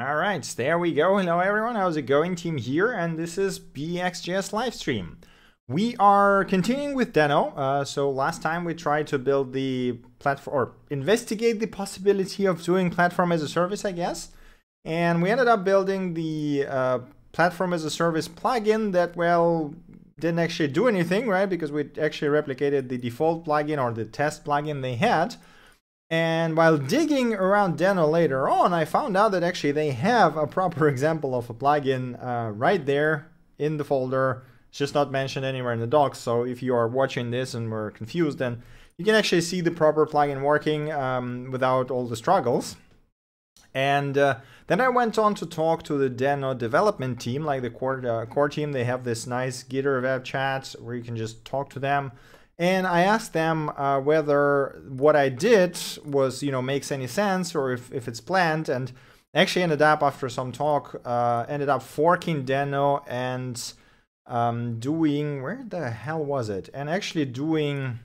All right, there we go. Hello everyone, how's it going? Team here, and this is BXJS livestream. We are continuing with Deno. So last time we tried to build the platform, or investigate the possibility of doing platform as a service, I guess. And we ended up building the platform as a service plugin that, well, didn't actually do anything, right? Because we actually replicated the default plugin or the test plugin they had. And while digging around Deno later on, I found out that actually they have a proper example of a plugin right there in the folder. It's just not mentioned anywhere in the docs. So if you are watching this and were confused, then you can actually see the proper plugin working without all the struggles. And then I went on to talk to the Deno development team, like the core team. They have this nice Gitter web chat where you can just talk to them. And I asked them whether what I did was, you know, makes any sense or if it's planned, and actually ended up, after some talk, ended up forking Deno and doing, where the hell was it? And actually doing,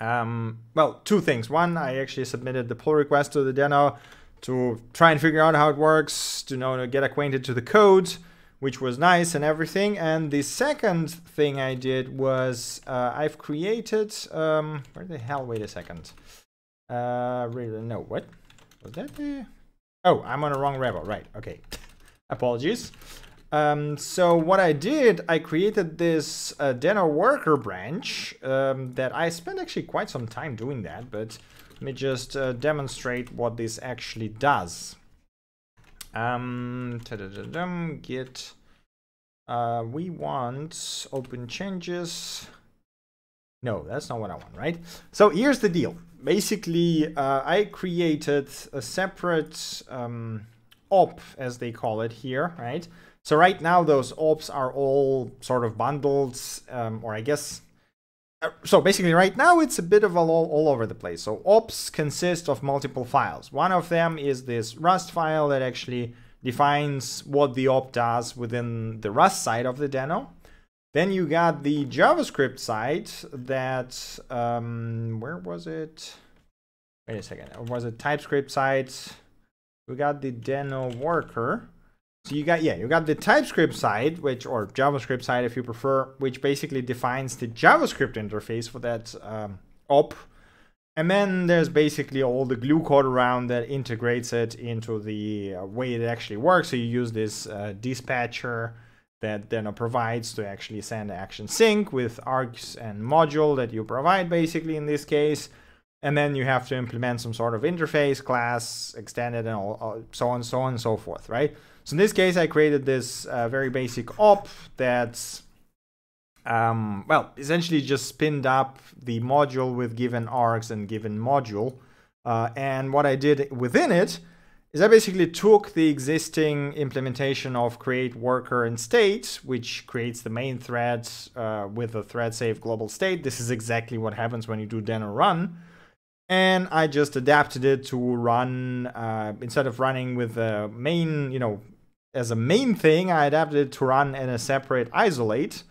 well, two things. One, I actually submitted the pull request to the Deno to try and figure out how it works, to know, to get acquainted to the code, which was nice and everything. And the second thing I did was I've created, where the hell, wait a second. Really, no, what? Was that the? Oh, I'm on the wrong repo, right, okay. Apologies. So what I did, I created this Deno worker branch that I spent actually quite some time doing that, but let me just demonstrate what this actually does. Git, we want open changes. No, that's not what I want, right? So here's the deal. Basically, I created a separate op, as they call it here, right? So right now those ops are all sort of bundled, or I guess, so basically right now it's a bit of all over the place. So ops consist of multiple files. One of them is this Rust file that actually defines what the op does within the Rust side of the Deno. Then you got the JavaScript side that, where was it? Wait a second, was it TypeScript side? We got the Deno worker. So you got, yeah, you got the TypeScript side, which, or JavaScript side if you prefer, which basically defines the JavaScript interface for that op. And then there's basically all the glue code around that integrates it into the way it actually works. So you use this dispatcher that Deno provides to actually send action sync with args and module that you provide basically in this case. And then you have to implement some sort of interface, class, extended, and all, so on and so forth, right? So in this case, I created this very basic op that's, well, essentially just spinned up the module with given args and given module. And what I did within it is I basically took the existing implementation of create worker and state, which creates the main thread with a thread save global state. This is exactly what happens when you do Deno run. And I just adapted it to run, instead of running with the main, you know, as a main thing, I adapted it to run in a separate isolate,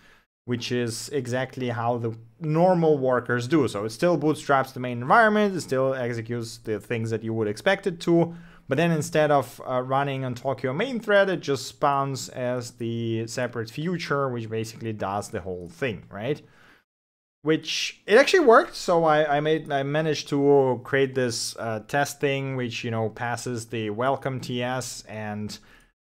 which is exactly how the normal workers do. So it still bootstraps the main environment, it still executes the things that you would expect it to, but then instead of running on Tokio main thread, it just spawns as the separate future, which basically does the whole thing, right? Which it actually worked. So I managed to create this test thing, which, you know, passes the welcome TS, and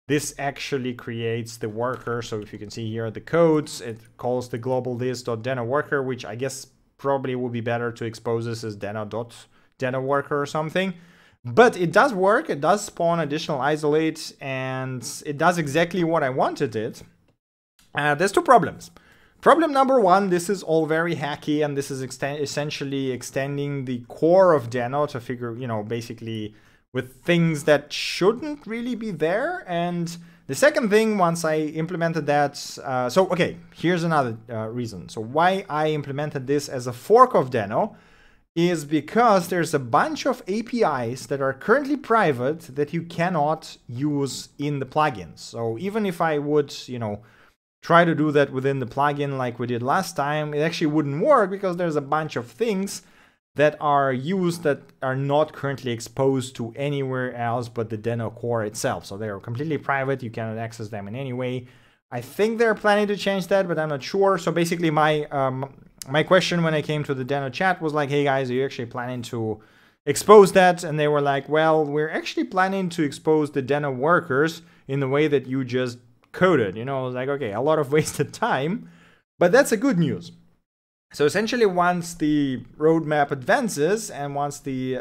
this actually creates the worker. So if you can see here the codes, it calls the global this.deno worker, which I guess probably would be better to expose this as deno.deno worker or something. But it does work. It does spawn additional isolates, and it does exactly what I wanted it. There's two problems. Problem number one, this is all very hacky, and this is essentially extending the core of Deno to figure, you know, basically with things that shouldn't really be there. And the second thing, once I implemented that, so, okay, here's another reason. So why I implemented this as a fork of Deno is because there's a bunch of APIs that are currently private that you cannot use in the plugins. So even if I would, you know, try to do that within the plugin like we did last time, it actually wouldn't work because there's a bunch of things that are used that are not currently exposed to anywhere else but the Deno core itself. So they are completely private. You cannot access them in any way. I think they're planning to change that, but I'm not sure. So basically my my question when I came to the Deno chat was like, hey guys, are you actually planning to expose that? And they were like, well, we're actually planning to expose the Deno workers in the way that you just coded. You know, I was like, okay, a lot of wasted time, but that's a good news. So essentially once the roadmap advances and once the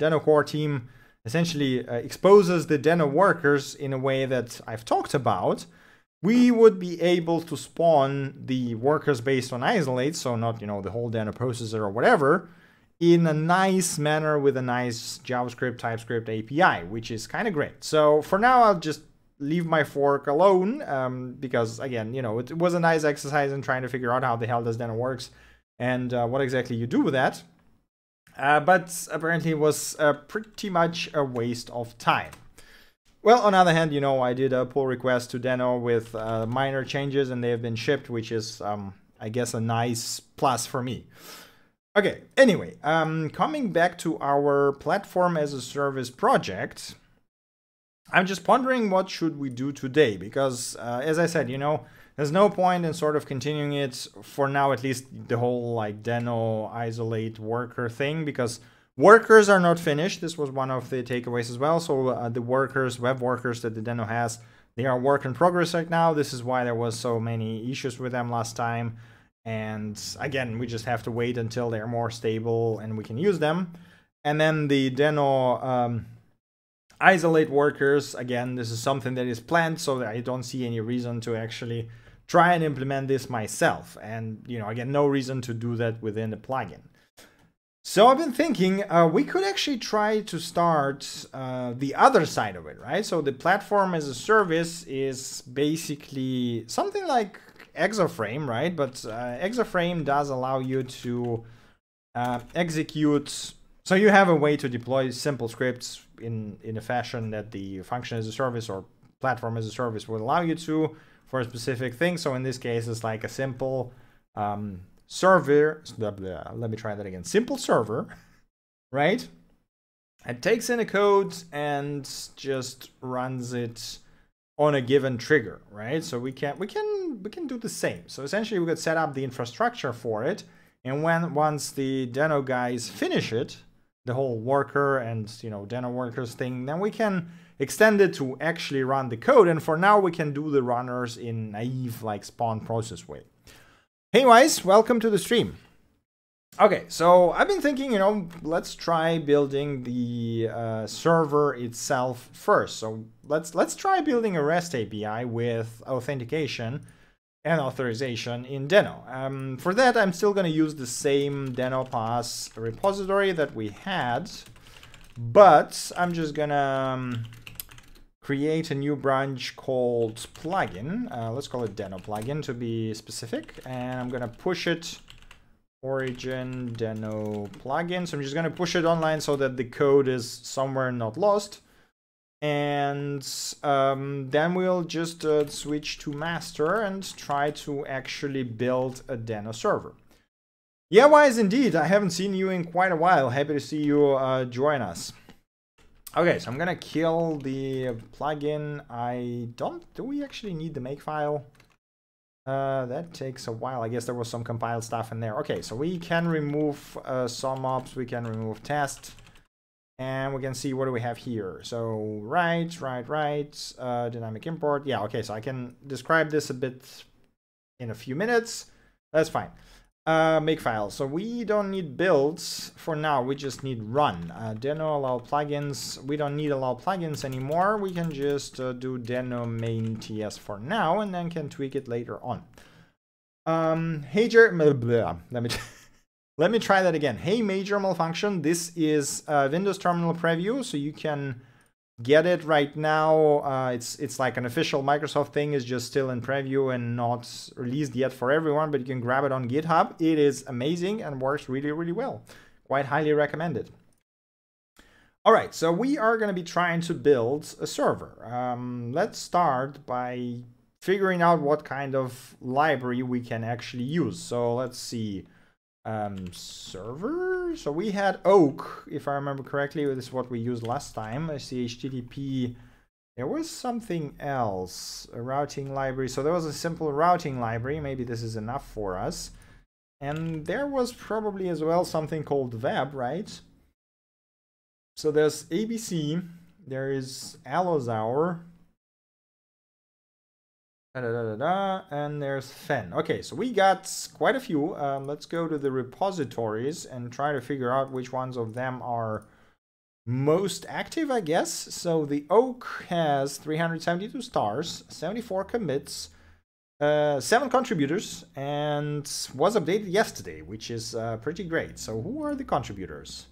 Deno core team essentially exposes the Deno workers in a way that I've talked about, we would be able to spawn the workers based on isolate, so not, you know, the whole Deno processor or whatever, in a nice manner with a nice JavaScript, TypeScript API, which is kind of great. So for now, I'll just leave my fork alone because, again, you know, it was a nice exercise in trying to figure out how the hell this Deno works and what exactly you do with that. But apparently it was pretty much a waste of time. Well, on the other hand, you know, I did a pull request to Deno with minor changes and they have been shipped, which is, I guess, a nice plus for me. Okay, anyway, coming back to our platform as a service project, I'm just pondering what should we do today, because as I said, you know, there's no point in sort of continuing it for now, at least the whole like Deno isolate worker thing, because workers are not finished. This was one of the takeaways as well. So the workers, web workers that the Deno has, they are work in progress right now. This is why there was so many issues with them last time. And again, we just have to wait until they're more stable and we can use them. And then the Deno isolate workers, again, this is something that is planned, so that I don't see any reason to actually try and implement this myself. And, you know, again, no reason to do that within the plugin. So I've been thinking we could actually try to start the other side of it, right? So the platform as a service is basically something like ExoFrame, right? But ExoFrame does allow you to execute. So you have a way to deploy simple scripts in a fashion that the function as a service or platform as a service would allow you to for a specific thing. So in this case, it's like a simple server. Let me try that again. Simple server, right? It takes in a code and just runs it on a given trigger, right? So we can do the same. So essentially, we could set up the infrastructure for it, and once the Deno guys finish it, the whole worker and, you know, Deno workers thing, then we can extend it to actually run the code. And for now, we can do the runners in naive like spawn process way. Anyways, welcome to the stream. Okay, so I've been thinking, you know, let's try building the server itself first. So let's try building a REST API with authentication and authorization in Deno. For that, I'm still going to use the same Deno pass repository that we had, but I'm just going to create a new branch called plugin. Let's call it Deno plugin to be specific, and I'm going to push it origin Deno plugin. So I'm just going to push it online so that the code is somewhere not lost. And then we'll just switch to master and try to actually build a Deno server. Yeah, wise indeed. I haven't seen you in quite a while. Happy to see you join us. Okay, so I'm gonna kill the plugin. Do we actually need the makefile? That takes a while. I guess there was some compiled stuff in there. Okay, so we can remove some ops. We can remove test. And we can see what do we have here. So right, dynamic import. Yeah, okay, so I can describe this a bit in a few minutes. That's fine. Make file. So we don't need builds for now. We just need run. Deno allow plugins. We don't need allow plugins anymore. We can just do Deno main TS for now and then can tweak it later on. Hey, Let me try that again. Hey, major malfunction. This is Windows Terminal Preview, so you can get it right now. It's like an official Microsoft thing. It's just still in preview and not released yet for everyone, but you can grab it on GitHub. It is amazing and works really, really well. Quite highly recommended. All right, so we are going to be trying to build a server. Let's start by figuring out what kind of library we can actually use. So let's see. server. So we had Oak, if I remember correctly, this is what we used last time. I see HTTP. There was something else, a routing library. So there was a simple routing library. Maybe this is enough for us. And there was probably as well something called web, right? So there's ABC, there is Alozaur, and there's Fen. Okay, so we got quite a few. Let's go to the repositories and try to figure out which ones of them are most active, I guess. So the Oak has 372 stars, 74 commits, 7 contributors, and was updated yesterday, which is pretty great. So who are the contributors?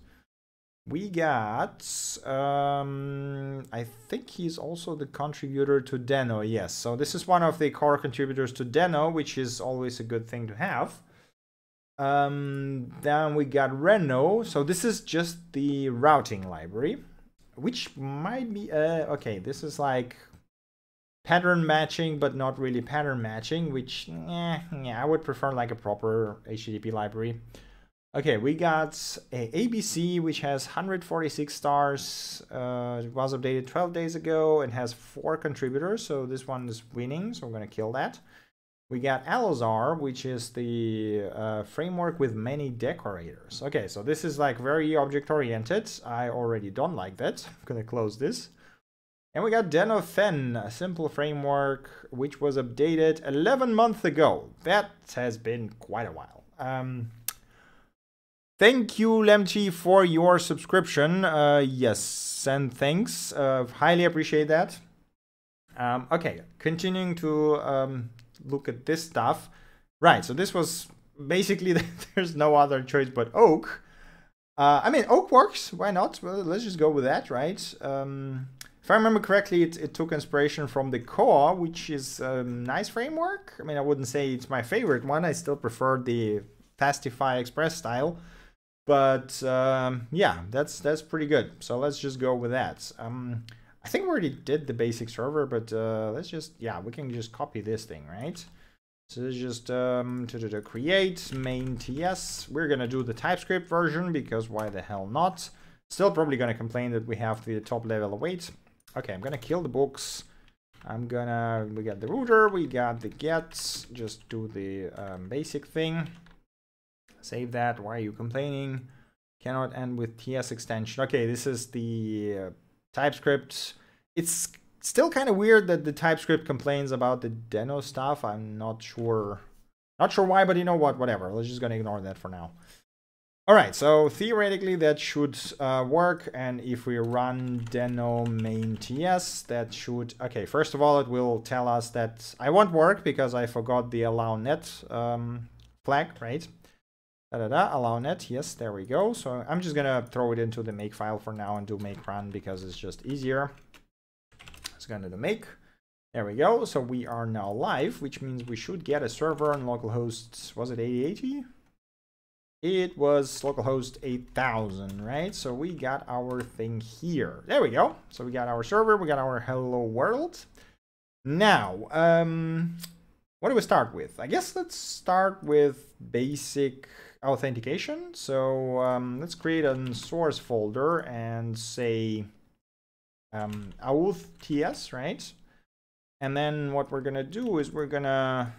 We got, I think he's also the contributor to Deno, yes. So this is one of the core contributors to Deno, which is always a good thing to have. Then we got Reno. So this is just the routing library, which might be, okay, this is like pattern matching, but not really pattern matching, which, yeah, I would prefer like a proper HTTP library. Okay, we got ABC, which has 146 stars, it was updated 12 days ago and has 4 contributors, so this one is winning, so I'm gonna kill that. We got Alozaur, which is the framework with many decorators. Okay, so this is like very object-oriented. I already don't like that. I'm gonna close this. And we got Denofen, a simple framework, which was updated 11 months ago. That has been quite a while. Thank you, Lemchi, for your subscription. Yes, and thanks. Highly appreciate that. Okay, continuing to look at this stuff. Right, so this was basically, there's no other choice but Oak. I mean, Oak works, why not? Well, let's just go with that, right? If I remember correctly, it took inspiration from the Koa, which is a nice framework. I mean, I wouldn't say it's my favorite one. I still prefer the Fastify Express style. But yeah, that's pretty good. So let's just go with that. I think we already did the basic server, but let's just, yeah, we can just copy this thing, right? So let's just create main TS. We're gonna do the TypeScript version because why the hell not? Still probably gonna complain that we have the top level await. Okay, I'm gonna kill the books. We got the router, we got the gets, just do the basic thing. Save that. Why are you complaining? Cannot end with TS extension. Okay, this is the TypeScript. It's still kind of weird that the TypeScript complains about the Deno stuff. I'm not sure why, but you know what? Whatever. Let's just gonna ignore that for now. All right. So theoretically, that should work. And if we run Deno main TS, that should. Okay. First of all, it will tell us that I won't work because I forgot the allow net flag, right? Allow net, yes, there we go. So I'm just gonna throw it into the make file for now and do make run because it's just easier. It's gonna do make. There we go. So we are now live, which means we should get a server on localhost. Was it 8080? It was localhost 8000, right? So we got our thing here. There we go. So we got our server, we got our hello world. Now, what do we start with? I guess let's start with basic authentication. So let's create a source folder and say auth TS, right? And then what we're gonna do is we're gonna,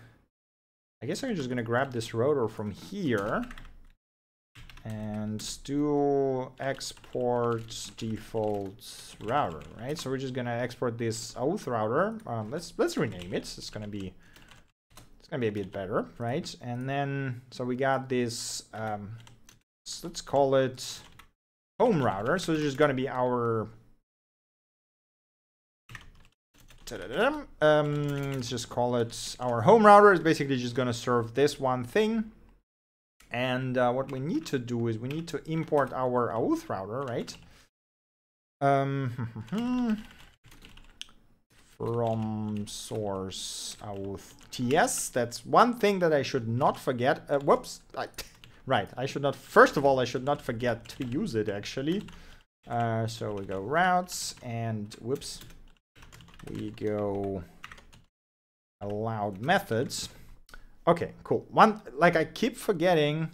I guess I'm just gonna grab this router from here and do export default router, right? So we're just gonna export this auth router. Let's rename it. It's gonna be a bit better, right? And then so we got this so let's call it home router. So it's just gonna be our let's just call it our home router. It's basically just gonna serve this one thing. And what we need to do is we need to import our auth router, right? From source auth TS. That's one thing that I should not forget. Whoops. I should not. First of all, I should not forget to use it actually. So we go routes and whoops. We go allowed methods. Okay, cool. One, like I keep forgetting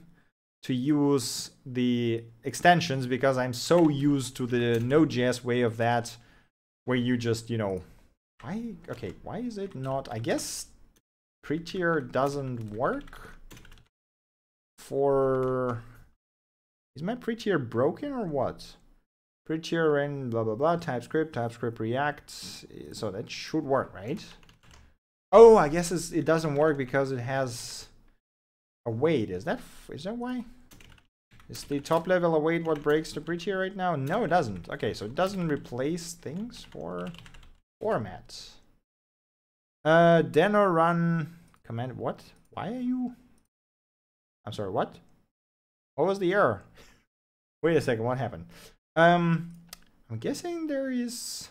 to use the extensions because I'm so used to the Node.js way of that, where you just, you know, why is it not? I guess prettier doesn't work for, is my prettier broken or what? Prettier and blah blah blah, TypeScript, React, so that should work, right? Oh, I guess it doesn't work because it has a weight. Is that why? Is the top level a weight what breaks the prettier right now? No, it doesn't. Okay, so it doesn't replace things for formats. Deno run command. What? Why are you? I'm sorry. What? What was the error? Wait a second. What happened? I'm guessing there is.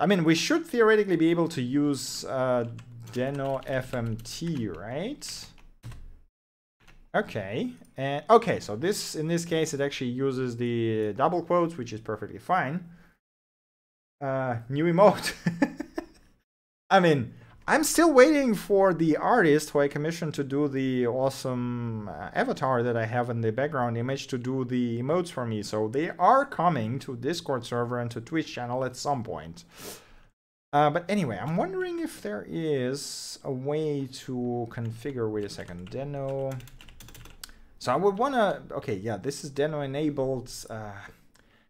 I mean, we should theoretically be able to use Deno FMT, right? Okay, and okay, so this, in this case, it actually uses the double quotes, which is perfectly fine. New emote. I mean, I'm still waiting for the artist who I commissioned to do the awesome avatar that I have in the background image to do the emotes for me. So they are coming to Discord server and to Twitch channel at some point. But anyway, I'm wondering if there is a way to configure. Wait a second, Deno. So I would wanna, okay, yeah, this is Deno enabled.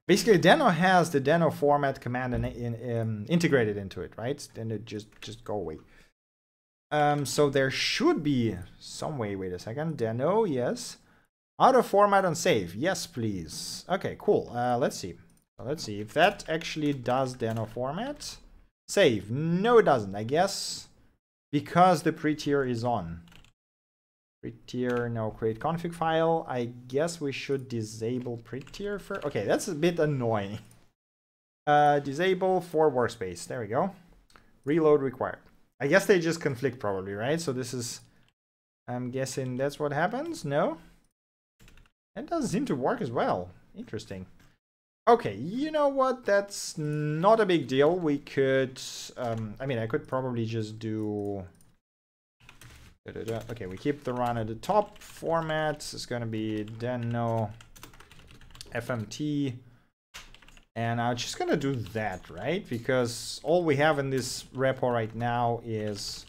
Basically, Deno has the Deno format command integrated into it, right? Then it just go away. So there should be some way. Wait a second, Deno, yes. Auto format on save, yes, please. Okay, cool. Let's see. Let's see if that actually does Deno format save. No, it doesn't. I guess because the pre-tier is on. Prettier, no, create config file. I guess we should disable prettier for. Okay, that's a bit annoying. Disable for workspace. There we go. Reload required. I guess they just conflict probably, right? So this is. I'm guessing that's what happens. No. That doesn't seem to work as well. Interesting. Okay, you know what? That's not a big deal. We could. I mean, I could probably just do. Okay, we keep the run at the top. Formats is going to be Deno FMT. And I'm just going to do that, right? Because all we have in this repo right now is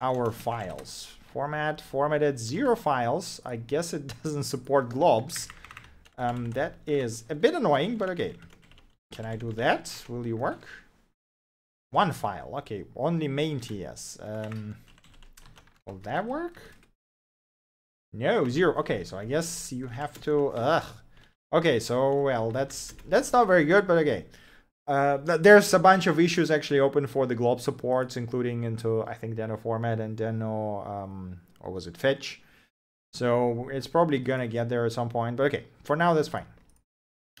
our files. Format, formatted, 0 files. I guess it doesn't support globs. That is a bit annoying, but okay. Can I do that? Will you work? 1 file. Okay, only main TS. Will that work? No, 0. Okay, so I guess you have to. Okay, so well, that's not very good, but okay. There's a bunch of issues actually open for the glob supports, including into I think Deno format and Deno or was it fetch? So it's probably gonna get there at some point, but okay, for now that's fine.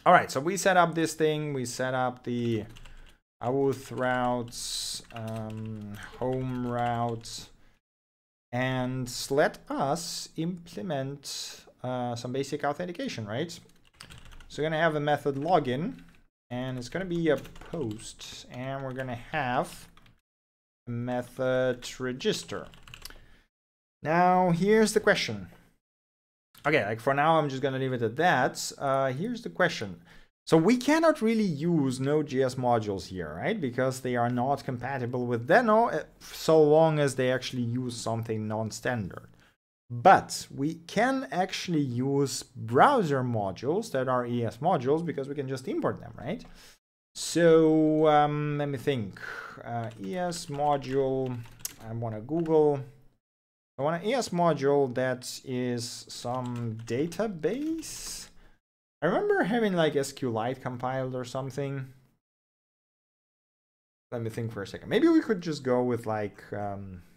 All right, so we set up this thing. We set up the auth routes, home routes. And let us implement some basic authentication, right? So we're gonna have a method login, and it's gonna be a post, and we're gonna have a method register. Now, here's the question. Okay, like for now, I'm just gonna leave it at that. Here's the question. So we cannot really use Node.js modules here, right? Because they are not compatible with Deno, so long as they actually use something non-standard. But we can actually use browser modules that are ES modules because we can just import them, right? So let me think. ES module, I want to Google. I want an ES module that is some database. I remember having like SQLite compiled or something. Let me think for a second. Maybe we could just go with like browser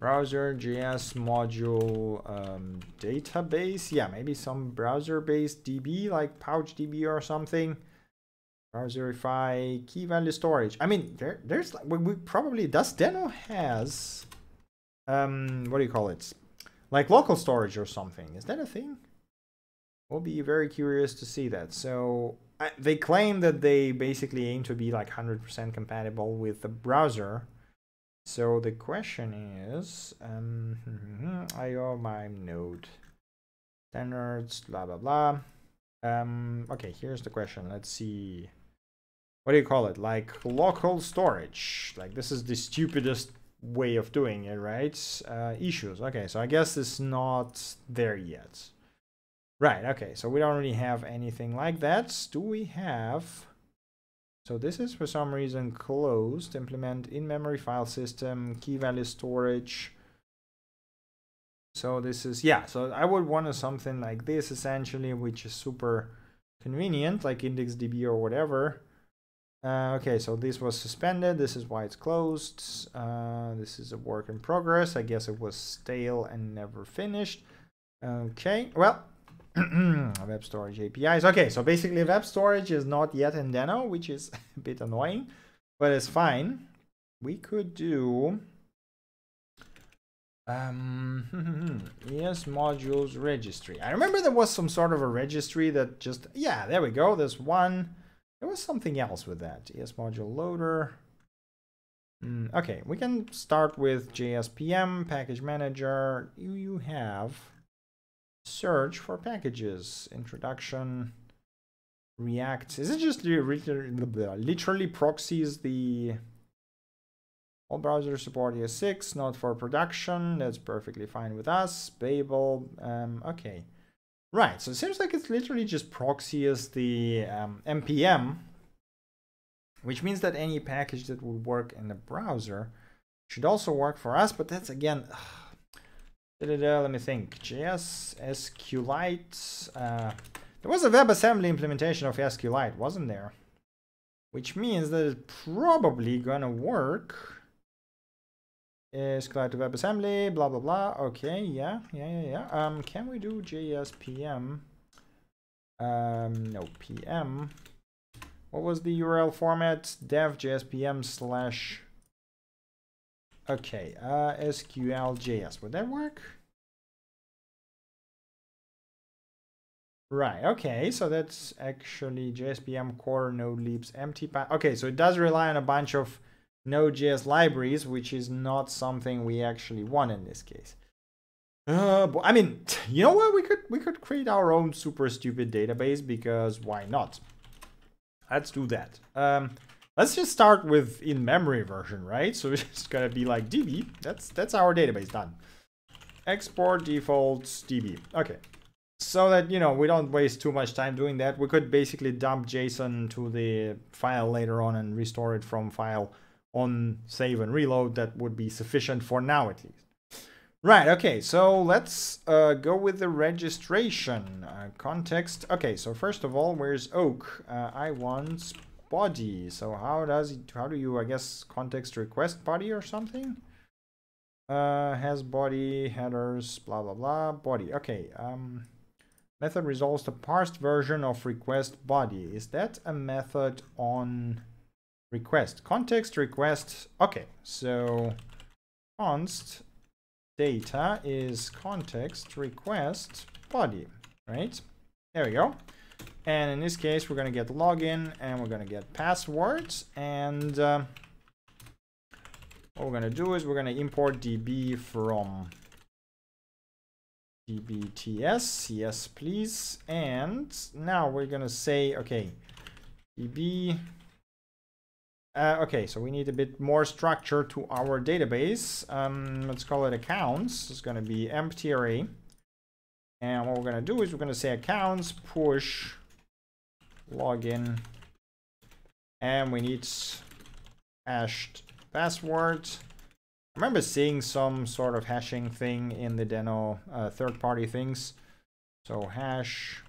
JS module database. Yeah, maybe some browser-based DB like PouchDB or something. Browserify key value storage. I mean, there's like we probably does Deno has what do you call it? Like local storage or something. Is that a thing? We'll be very curious to see that. So they claim that they basically aim to be like 100% compatible with the browser. So the question is, IO my node standards, blah blah blah. Okay, here's the question. Let's see. What do you call it? Like local storage. Like this is the stupidest way of doing it, right? Issues. Okay, so I guess it's not there yet. Right, okay, so we don't really have anything like that. Do we have... So this is for some reason closed. Implement in-memory file system, key value storage. So this is, yeah, so I would want something like this essentially, which is super convenient, like IndexedDB or whatever. Okay, so this was suspended. This is why it's closed. This is a work in progress. I guess it was stale and never finished. Okay, well, web storage APIs. Okay, so basically web storage is not yet in Deno, which is a bit annoying, but it's fine. We could do yes, modules registry. I remember there was some sort of a registry that just, yeah, there we go. There's one. There was something else with that. ES module loader. Okay, we can start with JSPM, package manager. You have search for packages, introduction, React. Is it just literally proxies the all browser support ES6, not for production? That's perfectly fine with us. Babel. Okay. Right, so it seems like it's literally just proxies the npm, which means that any package that would work in the browser should also work for us, but that's again, let me think, JS, SQLite, there was a WebAssembly implementation of SQLite, wasn't there? Which means that it's probably gonna work. SQLite to WebAssembly, blah blah blah. Okay, yeah. Can we do JSPM? No, PM. What was the URL format? Dev JSPM / okay, SQLJS. Would that work? Right, okay, so that's actually JSPM core node leaps empty path. Okay, so it does rely on a bunch of Node.js libraries, which is not something we actually want in this case. But I mean, you know what? We could create our own super stupid database, because why not? Let's do that. Let's just start with in-memory version, right? So it's just gonna be like DB. That's our database done. Export defaults DB. Okay, so that, you know, we don't waste too much time doing that. We could basically dump JSON to the file later on and restore it from file on save and reload. That would be sufficient for now, at least. Right, okay, so let's go with the registration context. Okay, so first of all, where's Oak? I want body. So how do you I guess context request body or something? Has body, headers, blah blah blah, body. Okay, method resolves the parsed version of request body. Is that a method on request? Context request. Okay, so const data is context request body, right? There we go. And in this case, we're going to get login and we're going to get passwords. And what we're going to do is we're going to import DB from DBTS. Yes, please. And now we're going to say, okay, DB. Okay, so we need a bit more structure to our database. Let's call it accounts. It's going to be empty array. And what we're going to do is we're going to say accounts push login. And we need hashed password. I remember seeing some sort of hashing thing in the Deno third-party things. So hash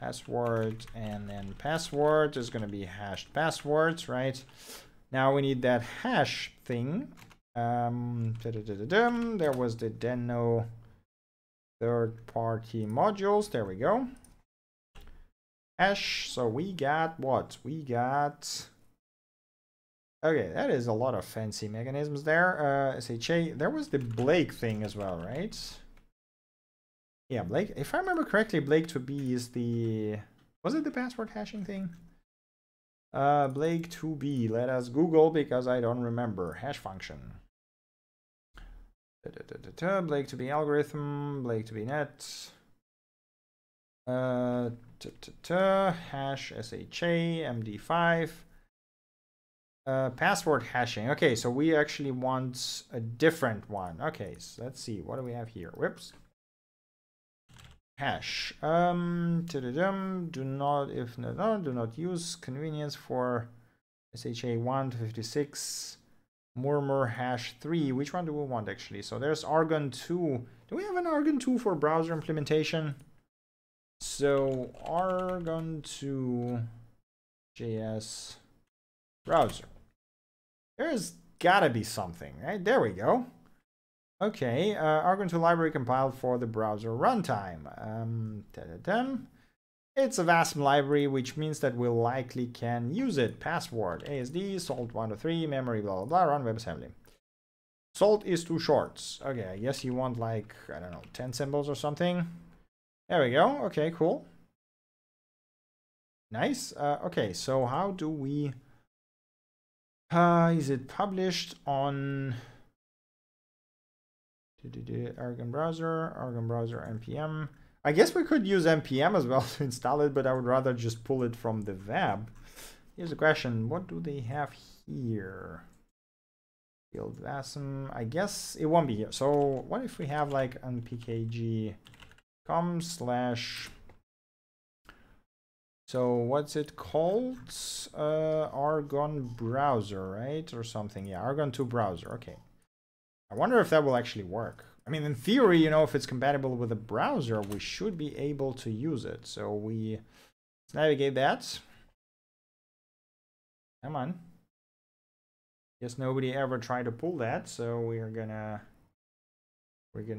password, and then password is going to be hashed passwords, right? Now we need that hash thing. There was the Deno third-party modules. There we go. Hash. So we got what? We got... Okay, that is a lot of fancy mechanisms there. SHA. There was the Blake thing as well, right? Yeah, Blake. If I remember correctly, Blake to B is the... Was it the password hashing thing? Blake to B. Let us Google, because I don't remember. Hash function. Blake to be algorithm, Blake to be net, hash SHA, MD5, password hashing. Okay, so we actually want a different one. Okay, so let's see, what do we have here? Whoops. Hash. Do not use convenience for SHA 1 to 56. Murmur hash 3. Which one do we want actually? So there's Argon 2. Do we have an Argon 2 for browser implementation? So Argon 2 JS browser. There's gotta be something, right? There we go. Okay, Argon 2 library compiled for the browser runtime. It's a VASM library, which means that we likely can use it. Password, ASD, salt123, memory, blah, blah, blah, run WebAssembly. Salt is too short. Okay, I guess you want like, I don't know, 10 symbols or something. There we go. Okay, cool. Nice. Okay, so how do we... is it published on... Argon browser, npm. I guess we could use npm as well to install it, but I would rather just pull it from the web. Here's a question. What do they have here? Build VASM. I guess it won't be here. So what if we have like npkg.com/ so what's it called? Argon browser, right? Or something. Yeah, Argon 2 browser. Okay. I wonder if that will actually work. I mean, in theory, you know, if it's compatible with a browser, we should be able to use it. So we navigate that. Come on. Guess nobody ever tried to pull that, so we're gonna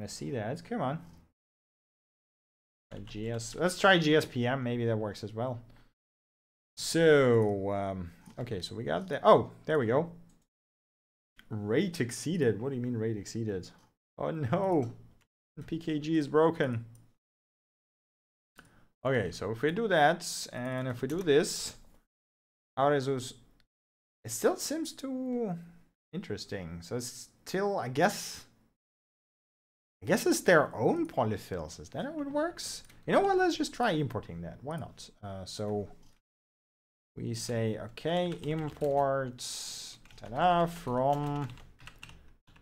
see that. Come on. Let's try JSPM. Maybe that works as well. So okay, so we got the. Oh, there we go. Rate exceeded. What do you mean rate exceeded? Oh no, PKG is broken. Okay, so if we do that, and if we do this, our results, it still seems too interesting. So it's still, I guess it's their own polyfills. Is that how it works? You know what, let's just try importing that. Why not? So we say, okay, import, ta-da, from...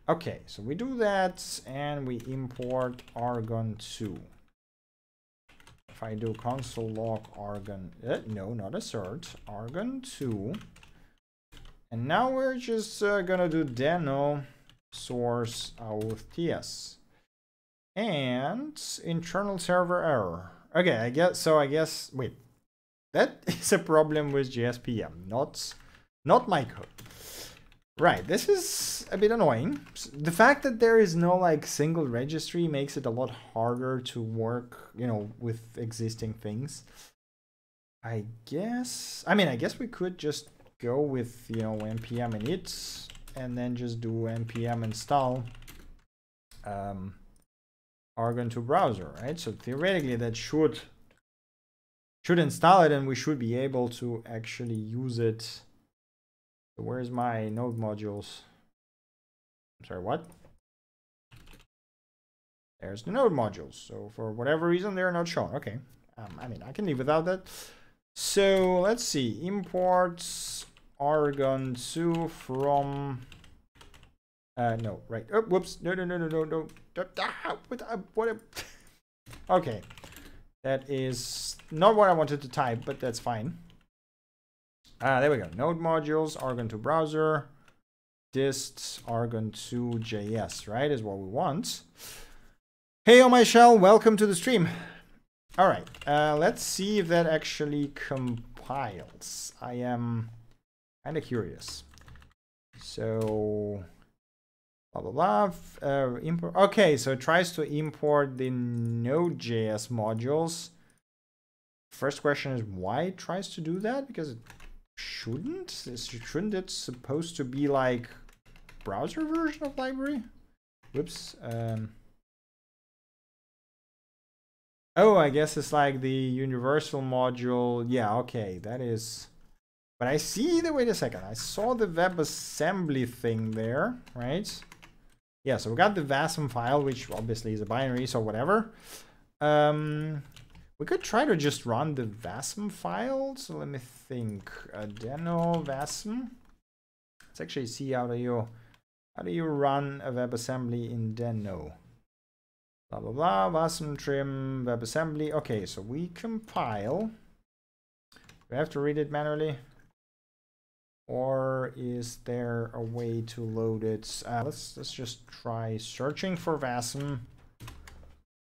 Okay, so we do that and we import Argon 2. If I do console log Argon, no, not assert, Argon 2. And now we're just gonna do Deno source auth.ts. And internal server error. Okay, I guess, wait, that is a problem with JSPM, not my code. Right, this is a bit annoying. The fact that there is no like single registry makes it a lot harder to work, you know, with existing things. I guess, I guess we could just go with, you know, npm init and then just do npm install Argon 2 browser, right? So theoretically that should install it and we should be able to actually use it. Where's my node modules? I'm sorry, what? There's the node modules. So for whatever reason, they're not shown. Okay. I can live without that. So let's see. Imports Argon 2 from... no, right. Oh, whoops. No. Okay. That is not what I wanted to type, but that's fine. There we go. Node modules, Argon 2 browser, dist Argon 2 JS, right? Is what we want. Hey, oh my shell, welcome to the stream. All right, let's see if that actually compiles. I am kind of curious. So, blah, blah, blah. Import. Okay, so it tries to import the Node.js modules. First question is why it tries to do that? Because it shouldn't it supposed to be like browser version of library? Whoops. Oh, I guess it's like the universal module. Yeah, okay, that is, but I see the, wait a second, I saw the WebAssembly thing there, right? yeah, so we got the VASM file, which obviously is a binary, so whatever. We could try to just run the VASM file. So let me think. Deno VASM. Let's actually see how do you run a WebAssembly in Deno. Blah blah blah. VASM trim WebAssembly. Okay, so we compile. Do I have to read it manually, or is there a way to load it? Let's just try searching for VASM.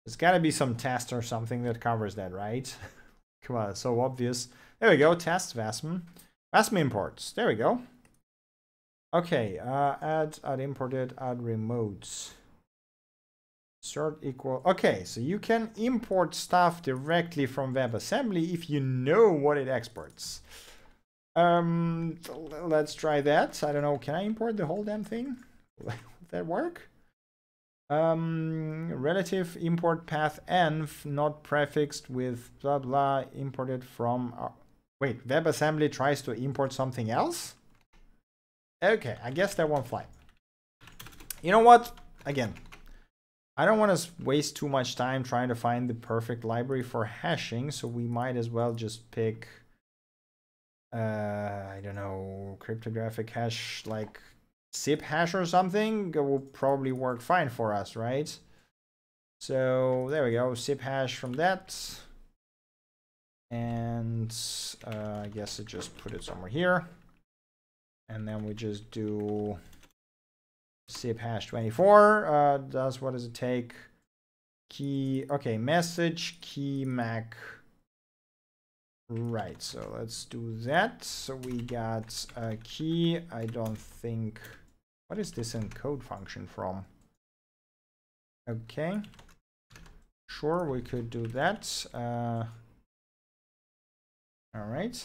There's got to be some test or something that covers that, right? Come on, it's so obvious. There we go. Test VASM. VASM imports. There we go. Okay. Add imported. Add remotes. Sort equal. Okay, so you can import stuff directly from WebAssembly if you know what it exports. Let's try that. I don't know. Can I import the whole damn thing? Will that work? Relative import path env not prefixed with blah blah imported from wait, WebAssembly tries to import something else. Okay, I guess that won't fly. You know what, again, I don't want to waste too much time trying to find the perfect library for hashing, so we might as well just pick I don't know, cryptographic hash like zip hash or something. It will probably work fine for us, right? So there we go, zip hash from that, and I guess I just put it somewhere here, and then we just do zip hash 24. Does what does it take? Key. Okay, message key mac. Right, so let's do that. So we got a key. I don't think, what is this encode function from? Okay, sure, we could do that. All right,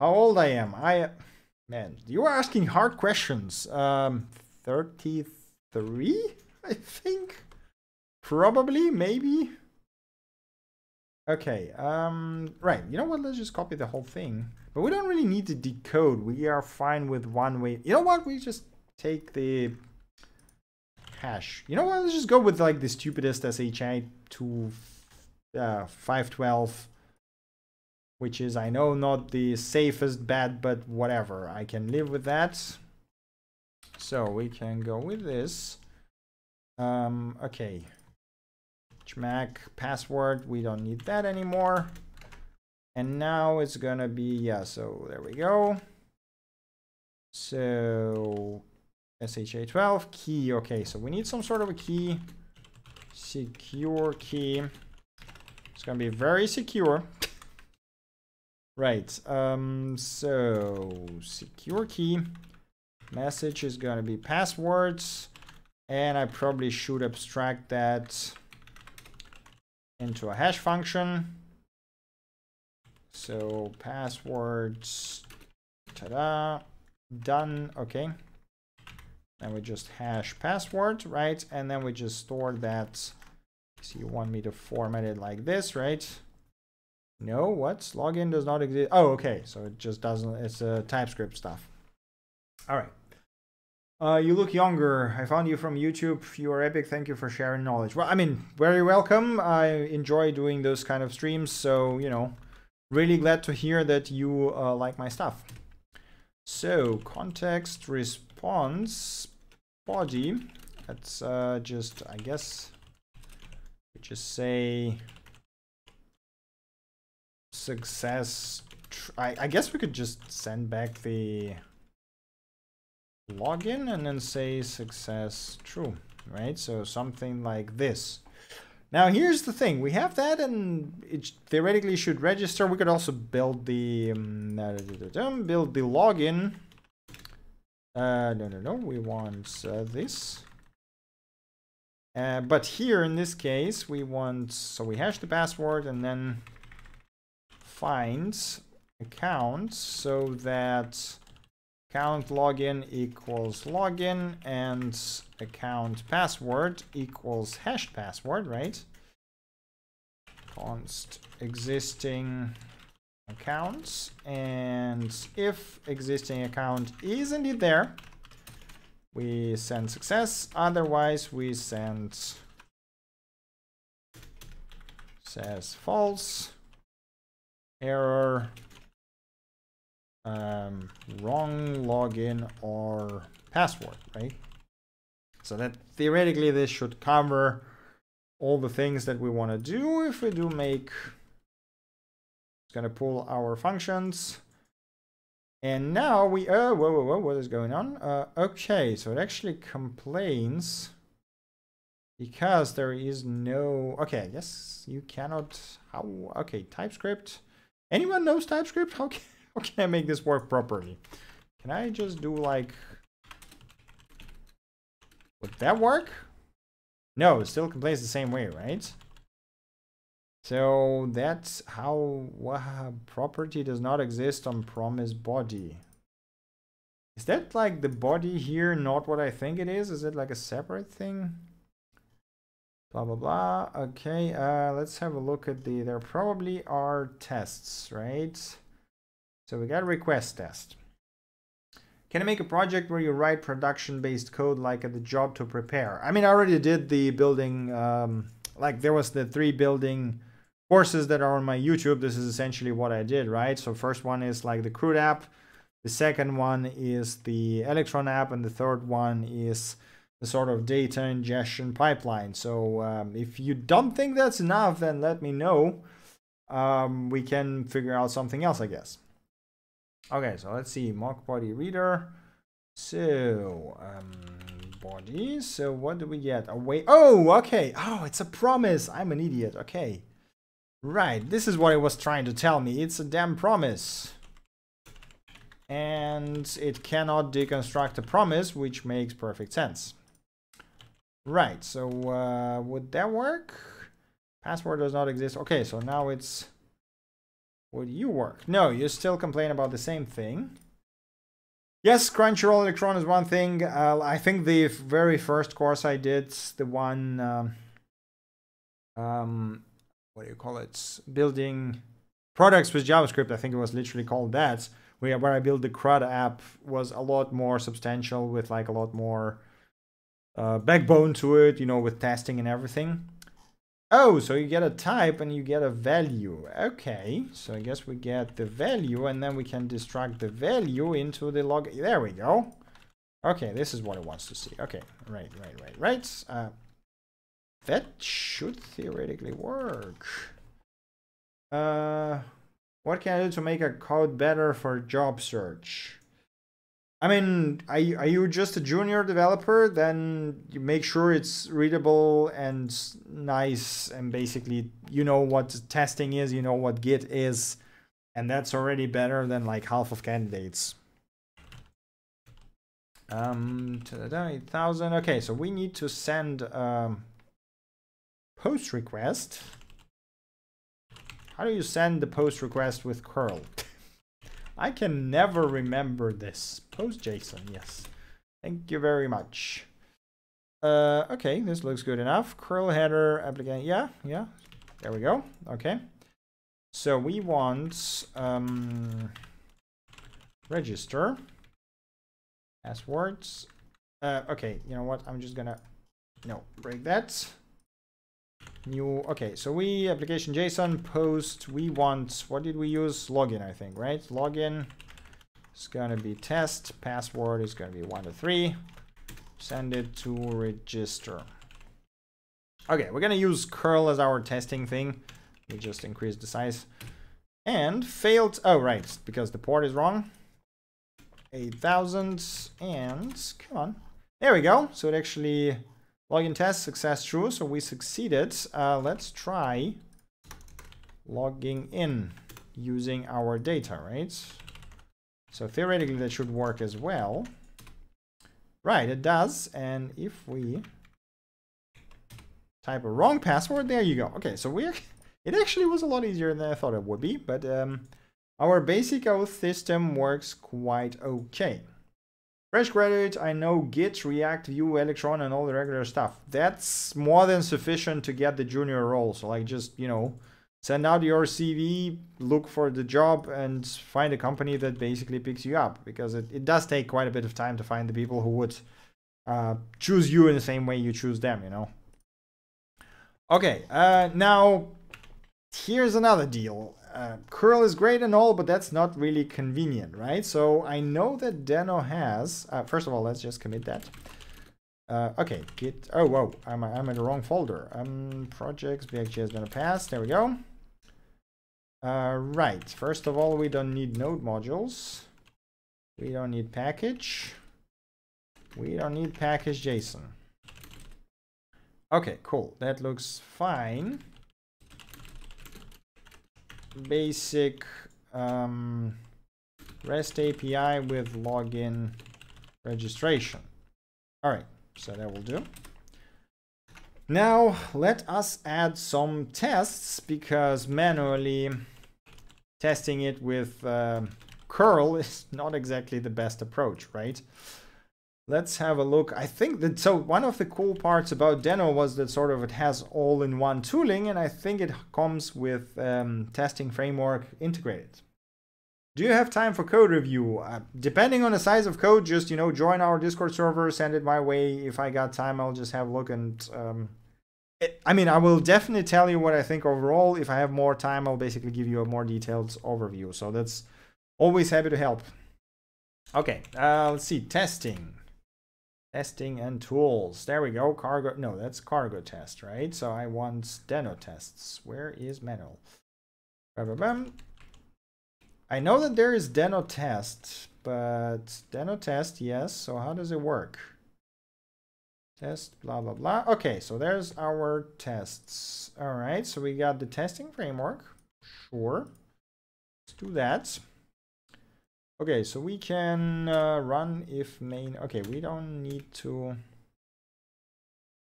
how old I am? Man, you are asking hard questions. 33, I think, probably, maybe. Okay, right, you know what, let's just copy the whole thing. But we don't really need to decode, we are fine with one way. You know what, we just take the hash. You know what, let's just go with like the stupidest SHA to 512, which is, I know, not the safest bet, but whatever, I can live with that. So we can go with this. Okay. Mac password, we don't need that anymore. And now it's gonna be, yeah, so there we go. So SHA-12 key. Okay, so we need some sort of a key, secure key. It's gonna be very secure, right? So secure key message is gonna be passwords, and I probably should abstract that into a hash function. So passwords, ta-da, done. Okay, and we just hash password, right? And then we just store that. So you want me to format it like this, right? No, what, login does not exist. Oh, okay, so it just doesn't, it's a TypeScript stuff. All right. You look younger. I found you from YouTube. You are epic. Thank you for sharing knowledge. Well, I mean, very welcome. I enjoy doing those kind of streams. So, you know, really glad to hear that you like my stuff. So, context response body. Let's just, I guess, just say success. I guess we could just send back the login and then say success true, right? So something like this. Now here's the thing, we have that and it theoretically should register. We could also build the login. No, we want this, but here in this case we want, so we hash the password and then find account, so that account login equals login and account password equals hashed password, right? Const existing accounts, and if existing account is indeed there, we send success, otherwise we send says false, error, wrong login or password, right? So that theoretically this should cover all the things that we want to do. If we do make, it's going to pull our functions. And now we, oh, whoa, whoa, whoa, what is going on? Okay, so it actually complains because there is no, okay, yes, you cannot, how, okay, TypeScript. Anyone knows TypeScript? How can I make this work properly? Can I just do like, would that work? No, it still complains the same way, right? So that's how property does not exist on promise body. Is that like the body here not what I think it is? Is it like a separate thing? Blah blah blah. Okay, let's have a look at the, there probably are tests, right? So we got a request test. Can I make a project where you write production-based code like at the job to prepare? I mean, I already did the building, like there was the 3 building courses that are on my YouTube. This is essentially what I did, right? So first one is like the crude app. The second one is the Electron app. And the third one is the sort of data ingestion pipeline. So if you don't think that's enough, then let me know. We can figure out something else, I guess. Okay, so let's see, mock body reader. So body, so what do we get? Await, oh, okay, oh, it's a promise. I'm an idiot. Okay, right, this is what it was trying to tell me. It's a damn promise, and it cannot deconstruct a promise, which makes perfect sense, right? So would that work? Password does not exist. Okay, so now it's, would you work? No, you still complain about the same thing. Yes, Crunchyroll Electron is one thing. I think the very first course I did, the one, what do you call it? Building products with JavaScript. I think it was literally called that. Where I built the CRUD app was a lot more substantial with like a lot more backbone to it, you know, with testing and everything. Oh, so you get a type and you get a value. Okay, so I guess we get the value and then we can destruct the value into the log. There we go. Okay, this is what it wants to see. Okay, right. That should theoretically work. What can I do to make a code better for job search? I mean, are you just a junior developer? Then you make sure it's readable and nice, and basically you know what testing is, you know what Git is, and that's already better than like half of candidates. 8,000. Okay, so we need to send post request. How do you send the post request with curl? I can never remember this. Post JSON, yes. Thank you very much. Okay, this looks good enough. Curl header application. Yeah, yeah. There we go. Okay. So we want register passwords. Okay, you know what? I'm just gonna break that. New. Okay, so we application JSON post, we want, what did we use? Login, I think, right? Login is gonna be test, password is gonna be 123, send it to register. Okay, we're gonna use curl as our testing thing. We just increase the size and failed. Oh, right, because the port is wrong. 8,000 and come on, there we go. So it actually login test, success, true, so we succeeded. Let's try logging in using our data, right? So theoretically that should work as well. Right, it does, and if we type a wrong password, there you go. Okay, so it actually was a lot easier than I thought it would be, but our basic auth system works quite okay. Fresh graduate, I know Git, React, Vue, Electron, and all the regular stuff. That's more than sufficient to get the junior role. So like just, you know, send out your CV, look for the job, and find a company that basically picks you up. Because it does take quite a bit of time to find the people who would choose you in the same way you choose them, you know. Okay, now here's another deal. Curl is great and all, but that's not really convenient, right? So I know that Deno has, first of all, let's just commit that. Okay, git, oh, whoa, I'm in the wrong folder. Projects, BXJS, Deno pass, there we go. Right, first of all, we don't need node modules. We don't need package. We don't need package.json. Okay, cool, that looks fine. Basic REST API with login registration. All right, so that will do. Now let us add some tests, because manually testing it with curl is not exactly the best approach, right? Let's have a look. I think that, so one of the cool parts about Deno was that sort of it has all-in-one tooling, and I think it comes with testing framework integrated. Do you have time for code review? Depending on the size of code, just, you know, join our Discord server, send it my way. If I got time, I'll just have a look and, I mean, I will definitely tell you what I think overall. If I have more time, I'll basically give you a more detailed overview. So that's always happy to help. Okay, let's see, testing. Testing and tools. There we go. Cargo. No, that's cargo test, right? So I want Deno tests. Where is manual? I know that there is Deno test, but Deno test, yes. So how does it work? Test, blah, blah, blah. Okay, so there's our tests. All right, so we got the testing framework. Sure. Let's do that. Okay, so we can run if main. Okay, we don't need to.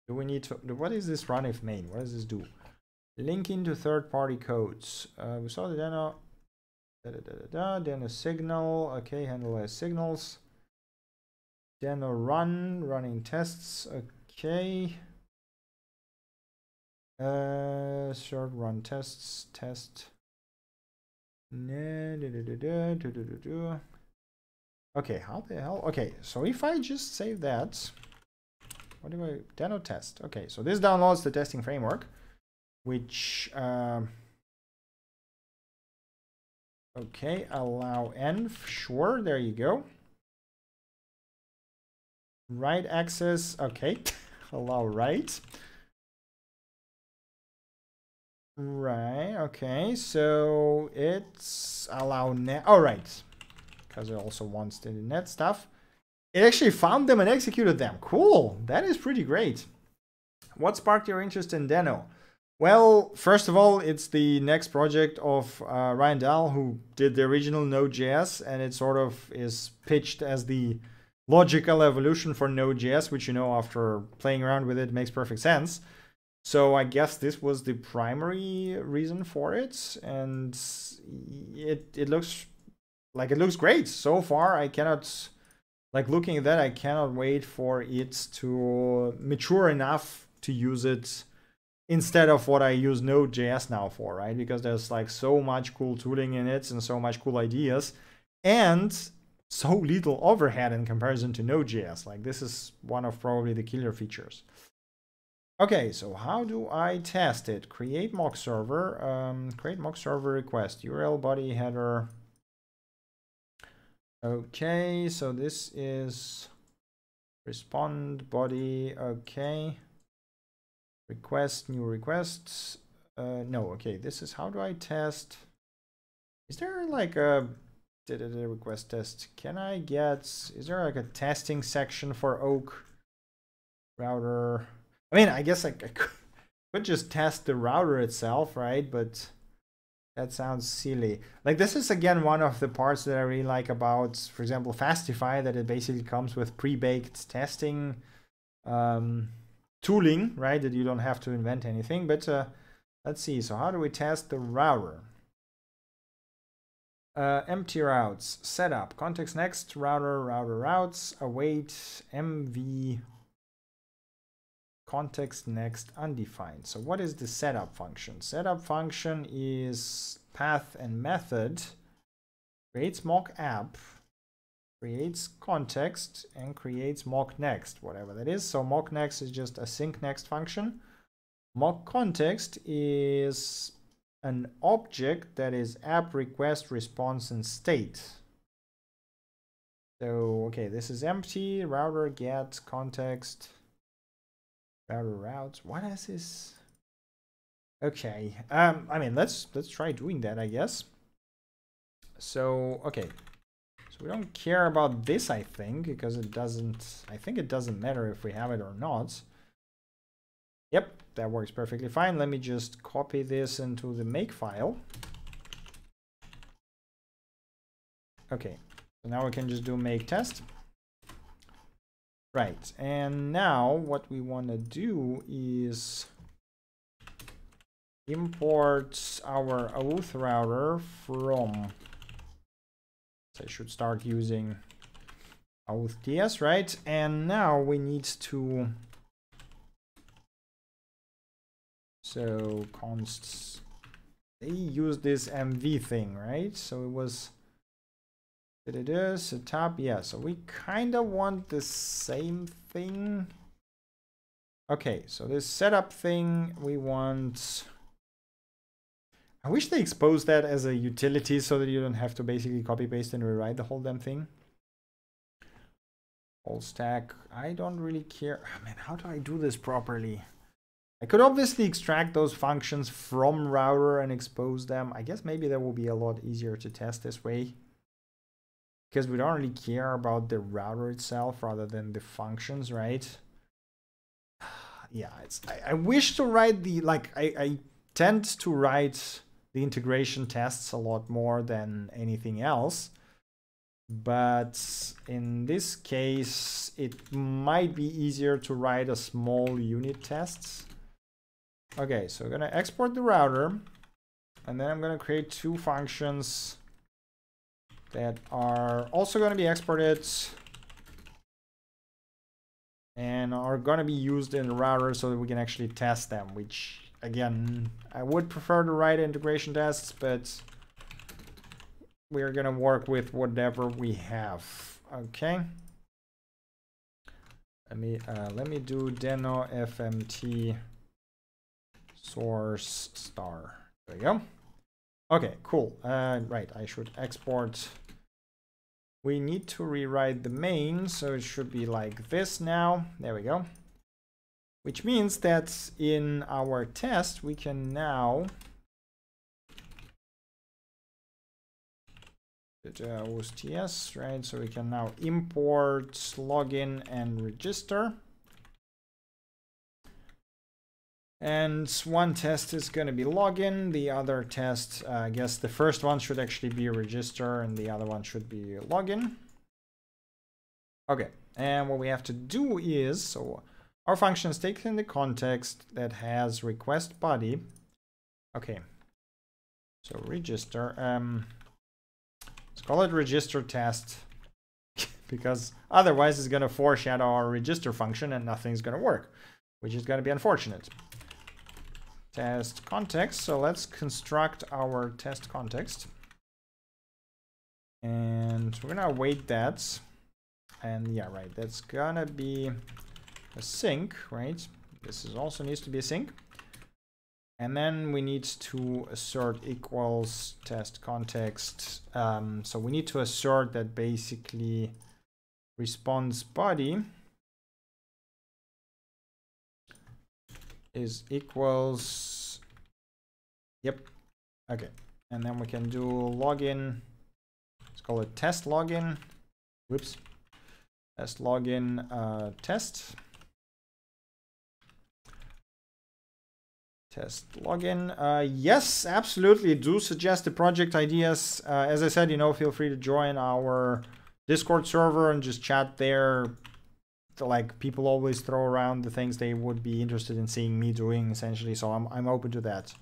Do we need to? What is this run if main? What does this do? Link into third-party codes. We saw the Deno. Deno signal. Okay, handle as signals. Deno run, running tests. Okay. Short run tests. Test. Okay, how the hell? Okay, so if I just save that, what do I? Deno test. Okay, so this downloads the testing framework, which okay, allow env. Sure, there you go. Write access. Okay, allow write. Right, okay, so it's allow net. All right, because it also wants the net stuff. It actually found them and executed them. Cool, that is pretty great. What sparked your interest in Deno? Well, first of all, it's the next project of Ryan Dahl, who did the original Node.js, and it sort of is pitched as the logical evolution for Node.js, which, you know, after playing around with it, makes perfect sense. So I guess this was the primary reason for it, and it looks like it looks great so far. I cannot, like, looking at that, I cannot wait for it to mature enough to use it instead of what I use Node.js now for, right? Because there's like so much cool tooling in it and so much cool ideas and so little overhead in comparison to Node.js. Like, this is one of probably the killer features. Okay, so how do I test it? Create mock server, create mock server request, URL, body, header. Okay, so this is respond, body, okay. Request, new requests. No, okay, this is how do I test? Is there like a request test? Can I get, is there like a testing section for Oak router? I mean, I guess I could just test the router itself, right? But that sounds silly. Like, this is, again, one of the parts that I really like about, for example, Fastify, that it basically comes with pre-baked testing tooling, right? That you don't have to invent anything. But let's see. So how do we test the router? Empty routes, setup, context next, router, router routes, await, MV. Context next undefined. So what is the setup function? Setup function is path and method, creates mock app, creates context and creates mock next, whatever that is. So mock next is just a sync next function. Mock context is an object that is app request response and state. So okay, this is empty, router get context, router routes. What is this? Okay, I mean, let's try doing that, I guess. So okay, so we don't care about this, I think, because it doesn't, I think it doesn't matter if we have it or not. Yep, that works perfectly fine. Let me just copy this into the make file. Okay, so now we can just do make test. Right, and now what we want to do is import our auth router from, so I should start using auth.ts, right? And now we need to, so consts, they use this mv thing, right? So it was, it is a tab, yeah, so we kind of want the same thing. Okay, so this setup thing, we want, I wish they exposed that as a utility so that you don't have to basically copy paste and rewrite the whole damn thing. All stack, I don't really care. Oh, man, how do I do this properly? I could obviously extract those functions from router and expose them. I guess maybe that will be a lot easier to test this way, because we don't really care about the router itself rather than the functions, right? Yeah, it's, I wish to write the, like, I tend to write the integration tests a lot more than anything else, but in this case it might be easier to write a small unit tests. Okay, so I'm gonna export the router, and then I'm gonna create two functions that are also gonna be exported and are gonna be used in the router so that we can actually test them, which, again, I would prefer to write integration tests, but we're gonna work with whatever we have. Okay. Let me do Deno FMT source star. There we go. Okay, cool. Right, I should export. We need to rewrite the main, so it should be like this now. There we go. Which means that in our test, we can now auth.ts, right? So we can now import login and register. And one test is going to be login. The other test, I guess the first one should actually be register and the other one should be login. Okay. And what we have to do is, so our function is taken in the context that has request body. Okay, so register, let's call it register test, because otherwise it's gonna foreshadow our register function and nothing's gonna work, which is gonna be unfortunate. Test context, so let's construct our test context. And we're gonna await that. And yeah, right, that's gonna be a sync, right? This is also needs to be a sync. And then we need to assert equals test context. So we need to assert that basically response body is equals, yep, okay. And then we can do login, let's call it test login, whoops, test login test. Test login. Yes, absolutely. Do suggest the project ideas. As I said, you know, feel free to join our Discord server and just chat there. Like, people always throw around the things they would be interested in seeing me doing, essentially. So I'm open to that.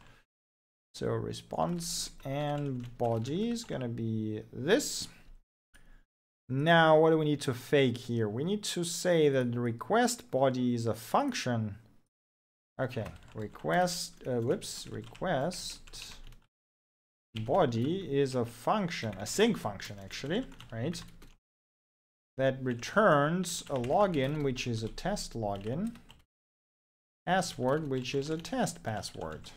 So response and body is gonna be this. Now, what do we need to fake here? We need to say that the request body is a function. Okay, request, whoops, request body is a function, a sync function, actually, right? that returns a login, which is a test login, password, which is a test password.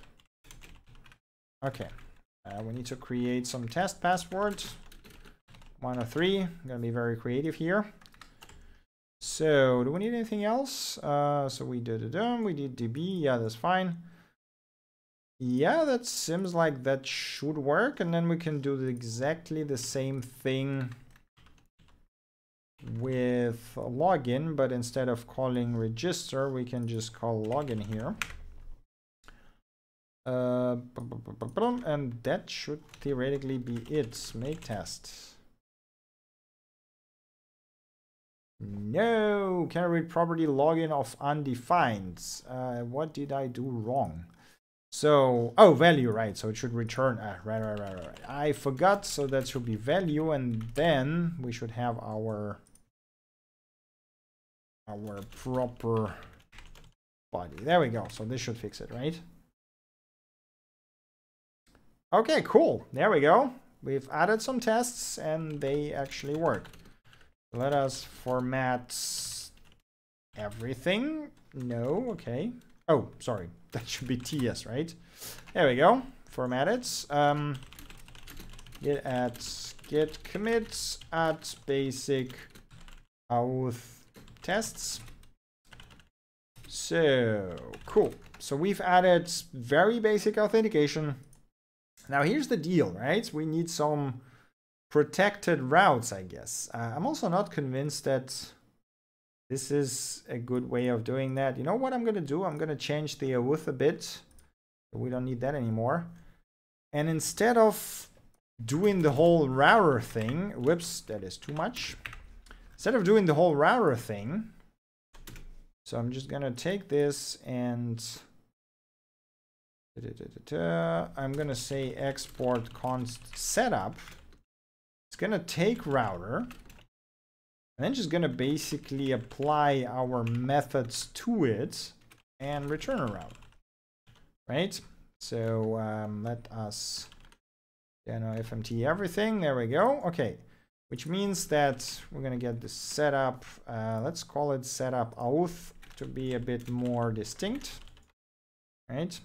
Okay, we need to create some test passwords. 103, I'm gonna be very creative here. So do we need anything else? So we did db, yeah, that's fine. Yeah, that seems like that should work. And then we can do exactly the same thing with login, but instead of calling register, we can just call login here. And that should theoretically be it. Make test. No, can I read property login of undefined? What did I do wrong? So, oh, value, right? So it should return. Right. I forgot. So that should be value, and then we should have our proper body. There we go. So this should fix it, right? Okay, cool. There we go. We've added some tests, and they actually work. Let us format everything. No, okay. Oh, sorry. That should be TS, right? There we go. Format it. Git commits at basic auth tests. So cool. So we've added very basic authentication. Now here's the deal, right? We need some protected routes, I guess. I'm also not convinced that this is a good way of doing that. You know what I'm going to do? I'm going to change the auth a bit. We don't need that anymore. And instead of doing the whole router thing, whoops, that is too much. Instead of doing the whole router thing, so I'm just going to take this and I'm going to say export const setup. It's gonna take router and then just gonna basically apply our methods to it and return a router, right? So let us fmt everything. There we go. Okay, which means that we're gonna get the setup. Let's call it setup auth to be a bit more distinct, right?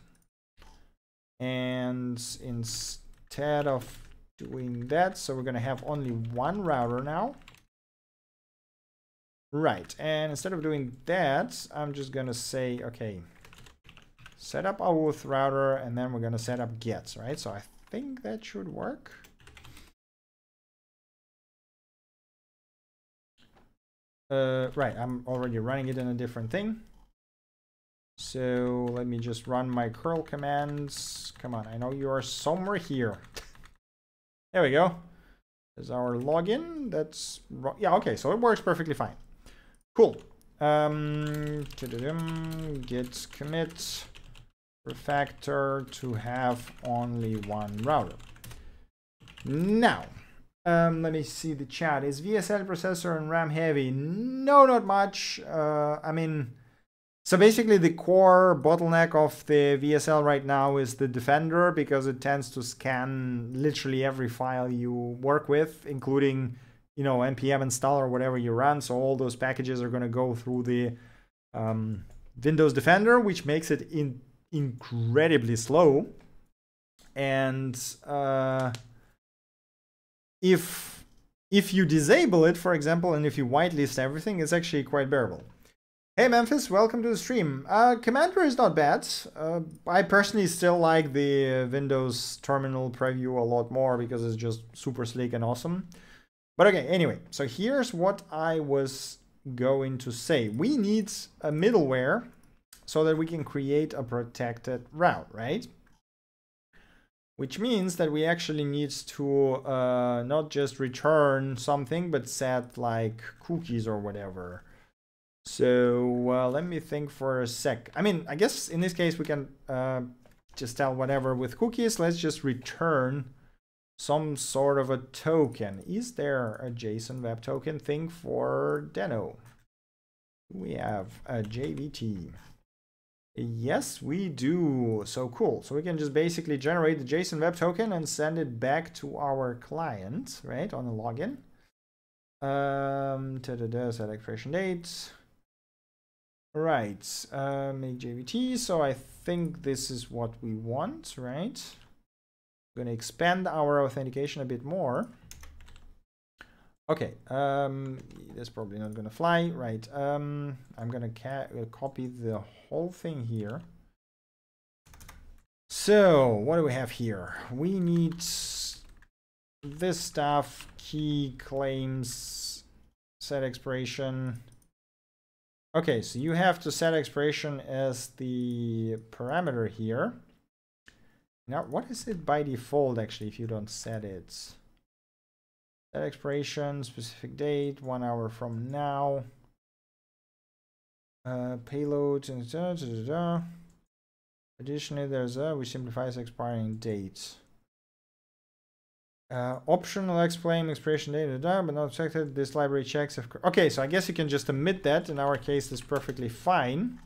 And instead of doing that, so we're gonna have only one router now, right? And instead of doing that, I'm just gonna say, okay, set up auth router, and then we're gonna set up gets, right? So I think that should work. Right, I'm already running it in a different thing, so let me just run my curl commands. Come on, I know you are somewhere here. There we go. There's our login. That's wrong. Yeah, okay, so it works perfectly fine. Cool. Git commit refactor to have only one router. Now, let me see the chat. Is VSL processor and RAM heavy? No, not much. I mean, so basically the core bottleneck of the VSL right now is the Defender, because it tends to scan literally every file you work with, including, you know, npm install or whatever you run. So all those packages are going to go through the Windows Defender, which makes it incredibly slow. And if you disable it, for example, and if you whitelist everything, it's actually quite bearable. Hey Memphis, welcome to the stream. Commander is not bad. I personally still like the Windows terminal preview a lot more because it's just super slick and awesome. But okay, anyway, so here's what I was going to say. We need a middleware so that we can create a protected route, right? Which means that we actually need to not just return something, but set like cookies or whatever. So let me think for a sec. I mean, I guess in this case we can just tell whatever with cookies. Let's just return some sort of a token. Is there a JSON web token thing for Deno? We have a DJWT. Yes, we do. So cool. So we can just basically generate the JSON web token and send it back to our client, right, on the login. Select creation dates. Right, make JWT. So I think this is what we want, right? I'm gonna expand our authentication a bit more. Okay, that's probably not gonna fly, right? I'm gonna copy the whole thing here. So what do we have here? We need this stuff, key claims, set expiration. Okay, so you have to set expiration as the parameter here. Now, what is it by default, actually, if you don't set it? Set expiration, specific date, 1 hour from now. Payload, and da, da, da, da. Additionally, there's a, which simplifies expiring dates. Optional explain expiration data, but not selected. This library checks if. Okay, so I guess you can just omit that. In our case, that's perfectly fine.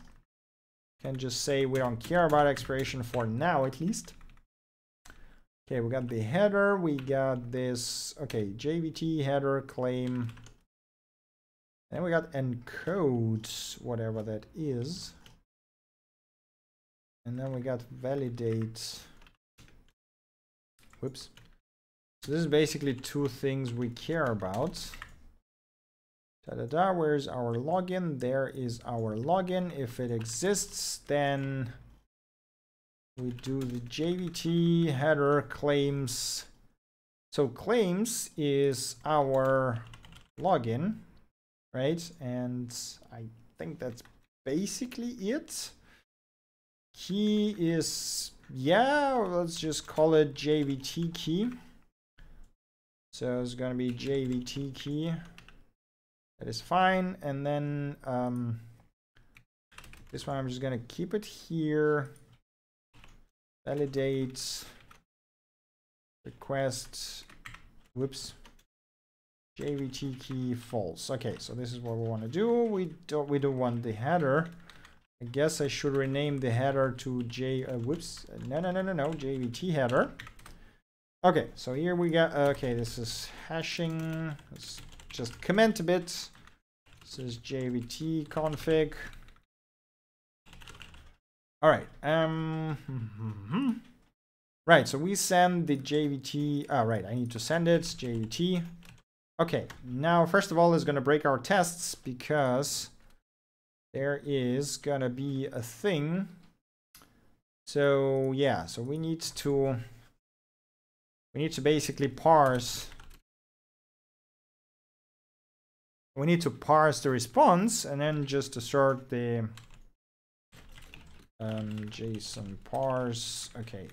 Can just say we don't care about expiration for now, at least. Okay, we got the header. We got this. Okay, JWT header claim. And we got encode, whatever that is. And then we got validate. Whoops. So this is basically two things we care about. Da-da-da, where's our login? There is our login. If it exists, then we do the JWT header claims. So claims is our login, right? And I think that's basically it. Key is, yeah, let's just call it JWT key. So it's going to be JWT key. That is fine. And then this one, I'm just going to keep it here. Validate request. Whoops. JWT key false. Okay. So this is what we want to do. We don't want the header. I guess I should rename the header to JWT header. Okay, so here we got, okay, this is hashing. Let's just comment a bit. This is JWT config. All right. Right, so we send the JWT. Oh, right, I need to send it, JWT. Okay, now, first of all, it's going to break our tests because there is going to be a thing. So, yeah, so we need to... We need to basically parse. We need to parse the response and then just assert the JSON parse. Okay,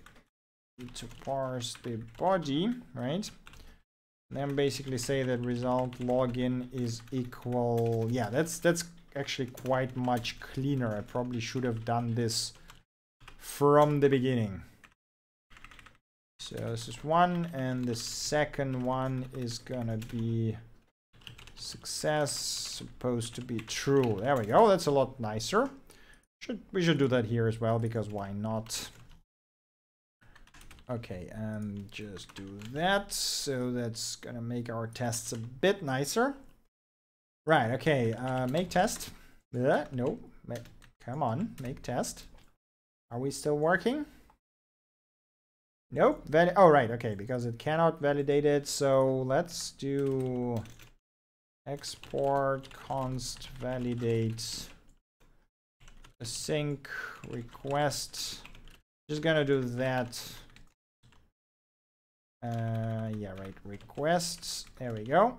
need to parse the body, right? And then basically say that result login is equal. Yeah, that's actually quite much cleaner. I probably should have done this from the beginning. So this is one, and the second one is gonna be success, supposed to be true. There we go, that's a lot nicer. We should do that here as well, because why not? Okay, and just do that. So that's gonna make our tests a bit nicer. Right, okay, make test. No, come on, make test. Are we still working? Nope. Oh, right. Okay, because it cannot validate it. So let's do export const validate async request. Just gonna do that. Yeah, right. Requests. There we go.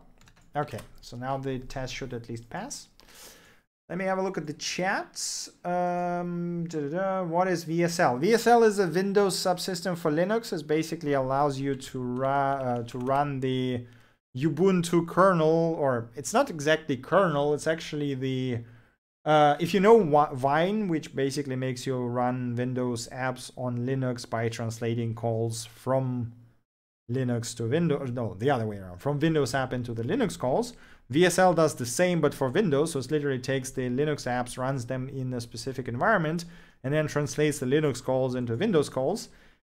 Okay. So now the test should at least pass. Let me have a look at the chats. What is VSL? VSL is a Windows subsystem for Linux. It basically allows you to run the Ubuntu kernel, or it's not exactly kernel. It's actually the, if you know Wine, which basically makes you run Windows apps on Linux by translating calls from Linux to Windows. No, the other way around. From Windows app into the Linux calls. VSL does the same, but for Windows, so it literally takes the Linux apps, runs them in a specific environment, and then translates the Linux calls into Windows calls.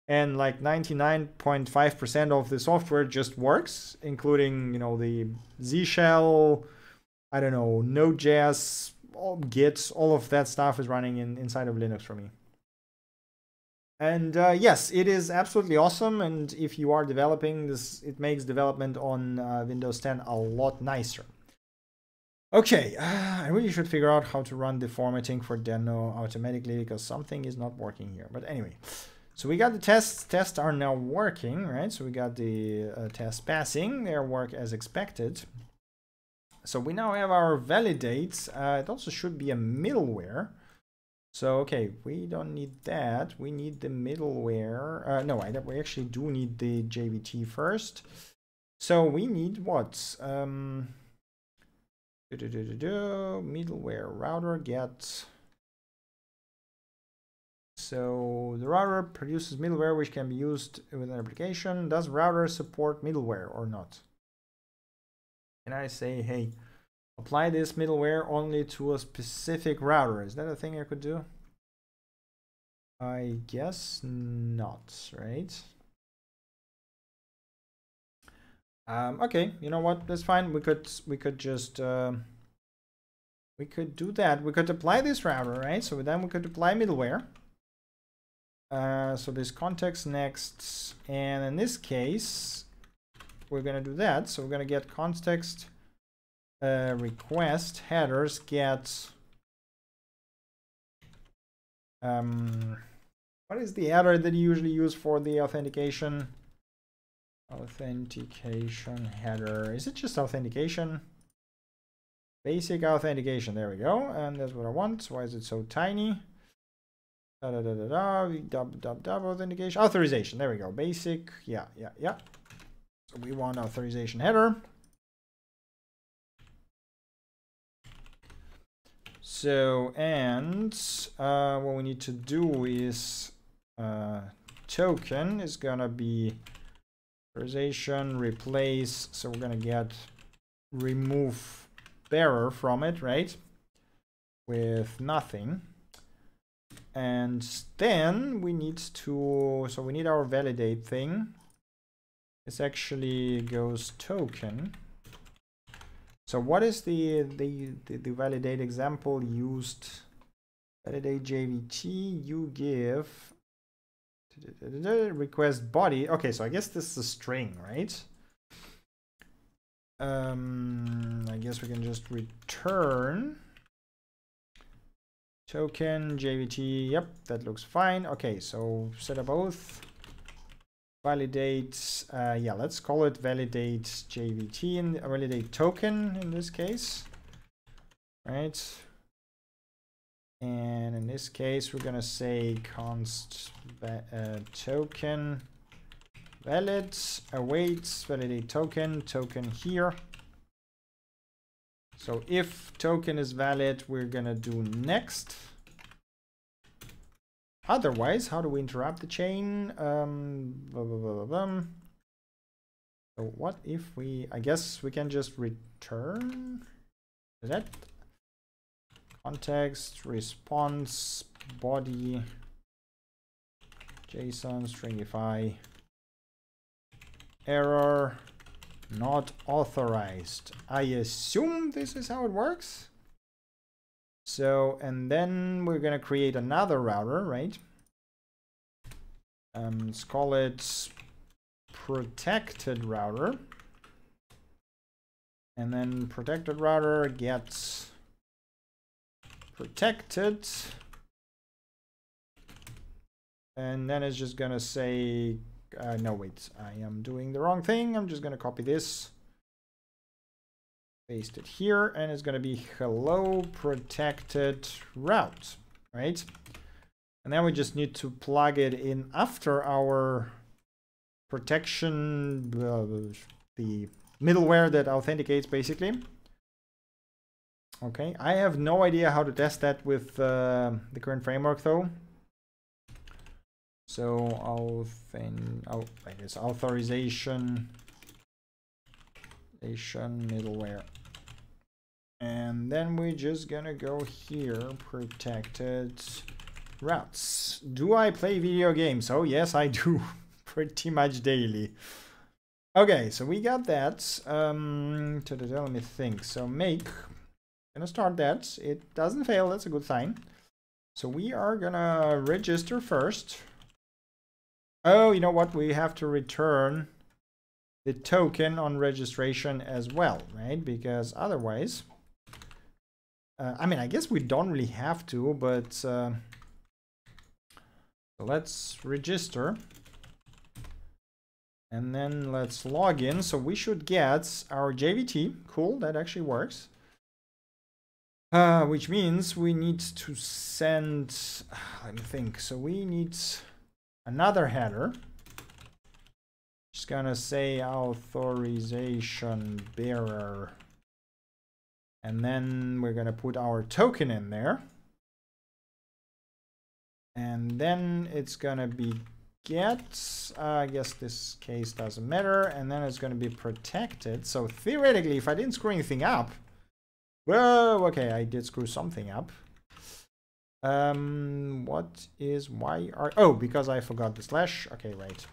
and like 99.5% of the software just works, including, you know, the Z shell, I don't know, Node.js, Git, all of that stuff is running inside of Linux for me. And yes, it is absolutely awesome. And if you are developing this, it makes development on Windows 10 a lot nicer. Okay, I really should figure out how to run the formatting for Deno automatically because something is not working here. But anyway, so we got the tests. Tests are now working, right? So we got the tests passing. They work as expected. So we now have our validates. It also should be a middleware. So, okay, we don't need that. We need the middleware. We actually do need the JWT first. So we need what? Middleware router get. So the router produces middleware which can be used with an application. Does router support middleware or not? And I say, hey, apply this middleware only to a specific router. Is that a thing I could do? I guess not, right? Okay, you know what? That's fine. We could just we could do that. We could apply this router, right? So then we could apply middleware. So this context next, and in this case, we're gonna do that. So we're gonna get context request headers get. What is the header that you usually use for the authentication? Authentication header. Is it just authentication? Basic authentication. There we go. And that's what I want. Why is it so tiny? Authentication. Authorization. There we go. Basic. Yeah. So we want authorization header. So, and what we need to do is token is gonna be authorization replace, so we're gonna get remove bearer from it, right, with nothing. And then we need to, so we need our validate thing. This actually goes token. So what is the validate example used? Validate JWT, you give request body. Okay, so I guess this is a string, right? I guess we can just return token JWT. Yep, that looks fine. Okay, so set up auth validate. Yeah, let's call it validate JWT and validate token in this case, right? And in this case, we're gonna say const token valid awaits validate token, token here. So if token is valid, we're gonna do next. Otherwise, how do we interrupt the chain? So what if we, I guess we can just return, is that? Context, response, body, JSON, stringify, error, not authorized. I assume this is how it works. So, and then we're going to create another router, right? Let's call it protected router. And then protected router gets protected, and then it's just gonna say no, wait, I am doing the wrong thing. I'm just gonna copy this, paste it here, and it's gonna be hello protected route, right? And then we just need to plug it in after our protection, the middleware that authenticates basically. Okay, I have no idea how to test that with the current framework though. So I guess authorization middleware. And then we're just gonna go here, protected Routes. Do I play video games? Oh yes, I do. Pretty much daily. Okay, so we got that. Let me think. So make. Gonna start that. It doesn't fail. That's a good sign. So we are gonna register first. Oh, you know what? We have to return the token on registration as well, right? Because otherwise, I mean, I guess we don't really have to, but let's register. And then let's log in. So we should get our JWT. Cool, that actually works. Which means we need to send, let me think. So we need another header. Just gonna say authorization bearer. And then we're gonna put our token in there. And then it's gonna be get, I guess this case doesn't matter, and then it's going to be protected. So theoretically, if I didn't screw anything up, well, okay, I did screw something up. What is, why are, oh, because I forgot the slash. Okay, right,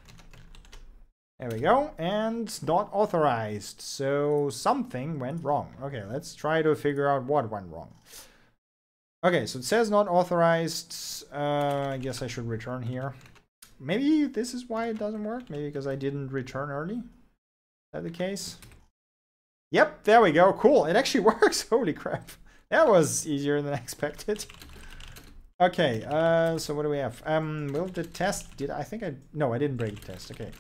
there we go. And not authorized, so something went wrong. Okay, let's try to figure out what went wrong. Okay, so it says not authorized. I guess I should return here. Maybe this is why it doesn't work. Maybe because I didn't return early. Is that the case? Yep, there we go. Cool. It actually works. Holy crap. That was easier than I expected. Okay, so what do we have? Will the test... Did I think I... No, I didn't break the test. Okay.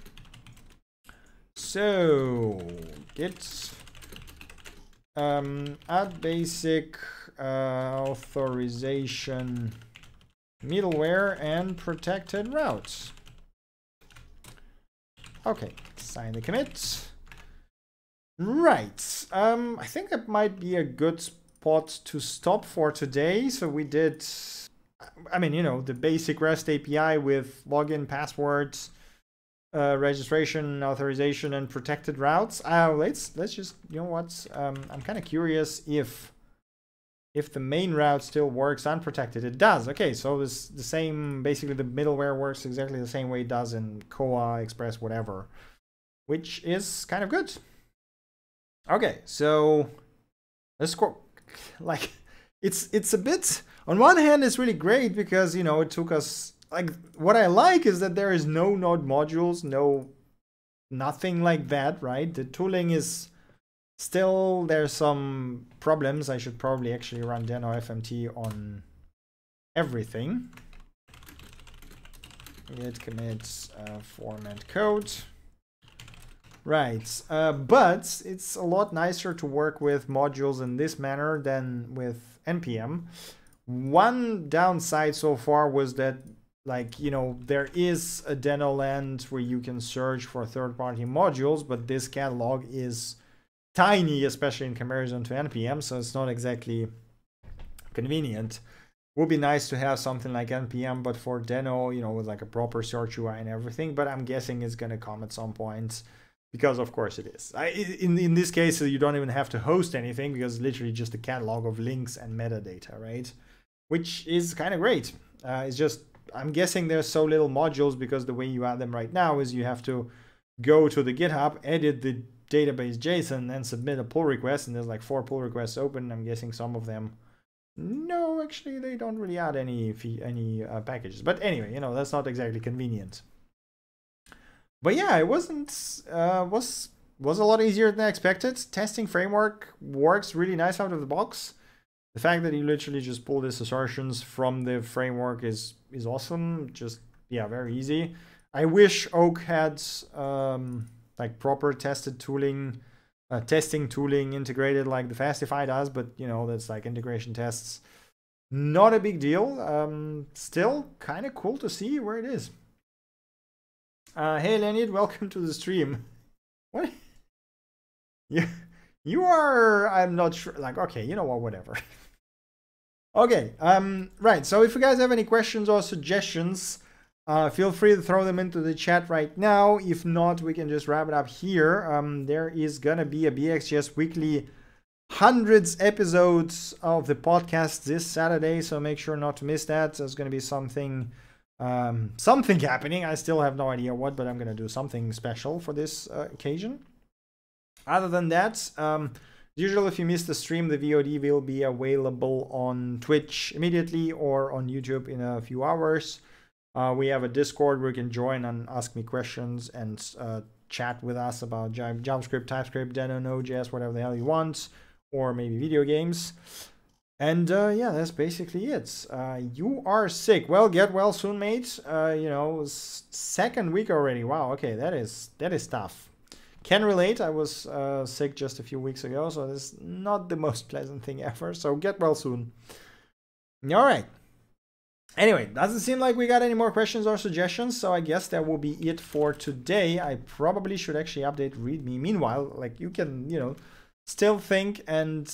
So... Git... add basic authorization... middleware and protected routes. Okay, sign the commit. Right, I think that might be a good spot to stop for today. So we did, I mean, you know, the basic REST API with login, passwords, registration, authorization, and protected routes. Let's just, you know what, I'm kind of curious if the main route still works unprotected. It does. Okay, so it's the same, basically the middleware works exactly the same way it does in Koa, Express, whatever, which is kind of good. Okay, so let's go, like, it's a bit, on one hand it's really great because, you know, it took us, like, what I like is that there is no node modules, no nothing like that, right? The tooling is still, there's some problems. I should probably actually run Deno FMT on everything. Git commits format code. Right, but it's a lot nicer to work with modules in this manner than with NPM. One downside so far was that, like, you know, there is a Deno land where you can search for third-party modules, but this catalog is tiny, especially in comparison to NPM, so it's not exactly convenient. Would be nice to have something like NPM, but for Deno, you know, with like a proper search UI and everything, but I'm guessing it's going to come at some point, because of course it is. In this case, you don't even have to host anything, because it's literally just a catalog of links and metadata, right? Which is kind of great. It's just, I'm guessing there's so little modules, because the way you add them right now is you have to go to the GitHub, edit the database JSON, and submit a pull request, and there's like 4 pull requests open. I'm guessing some of them, no, actually they don't really add any packages, but anyway, you know, that's not exactly convenient. But yeah, it wasn't was a lot easier than I expected. Testing framework works really nice out of the box. The fact that you literally just pull these assertions from the framework is awesome. Just, yeah, very easy. I wish Oak had like proper tested tooling, testing tooling integrated like the Fastify does, but you know, that's like integration tests. Not a big deal. Still kind of cool to see where it is. Hey Leonid, welcome to the stream. What? You are, I'm not sure, like, okay, you know what, whatever. Okay, right, so if you guys have any questions or suggestions, feel free to throw them into the chat right now. If not, we can just wrap it up here. There is gonna be a BXJS weekly hundreds episodes of the podcast this Saturday, so make sure not to miss that. There's going to be something happening. I still have no idea what, but I'm going to do something special for this occasion. Other than that, as usual, if you missed the stream, the VOD will be available on Twitch immediately or on YouTube in a few hours. We have a Discord where you can join and ask me questions and chat with us about JavaScript, TypeScript, Deno, Node.js, whatever the hell you want, or maybe video games. And yeah, that's basically it. You are sick. Well, get well soon, mate. You know, second week already. Wow. Okay, that is tough. Can relate. I was sick just a few weeks ago, so this is not the most pleasant thing ever. So get well soon. All right. Anyway, doesn't seem like we got any more questions or suggestions, so I guess that will be it for today. I probably should actually update README. Meanwhile, like, you can, you know, still think and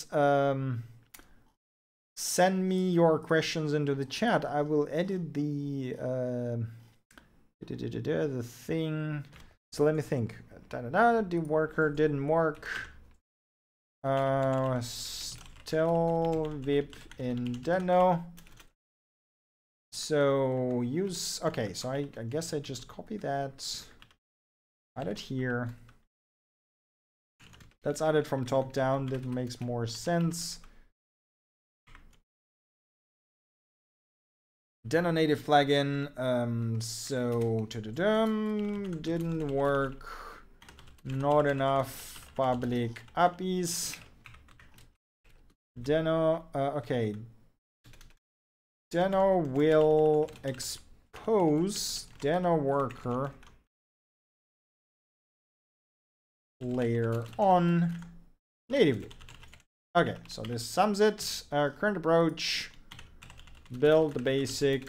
send me your questions into the chat. I will edit the thing. So let me think. The worker didn't work. Still VIP in Deno. So use, okay, so I guess I just copy that, add it here. Let's add it from top down, that makes more sense. Deno native plugin, so didn't work, not enough public APIs. Deno, okay. Deno will expose Deno worker later on natively. Okay, so this sums it. Current approach, build the basic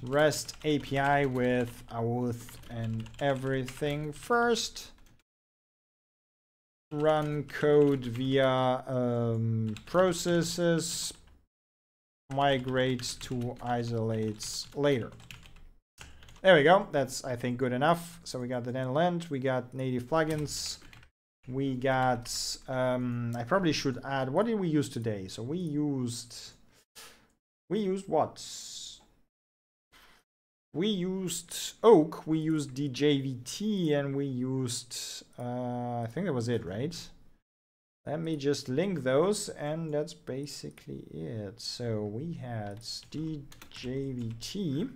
REST API with auth and everything first. Run code via processes. Migrate to isolates later. There we go. That's, I think, good enough. So we got the Deno, we got native plugins, we got I probably should add, what did we use today? So we used what? We used Oak, we used DJWT, and we used I think that was it, right? Let me just link those, and that's basically it. So we had DJWT,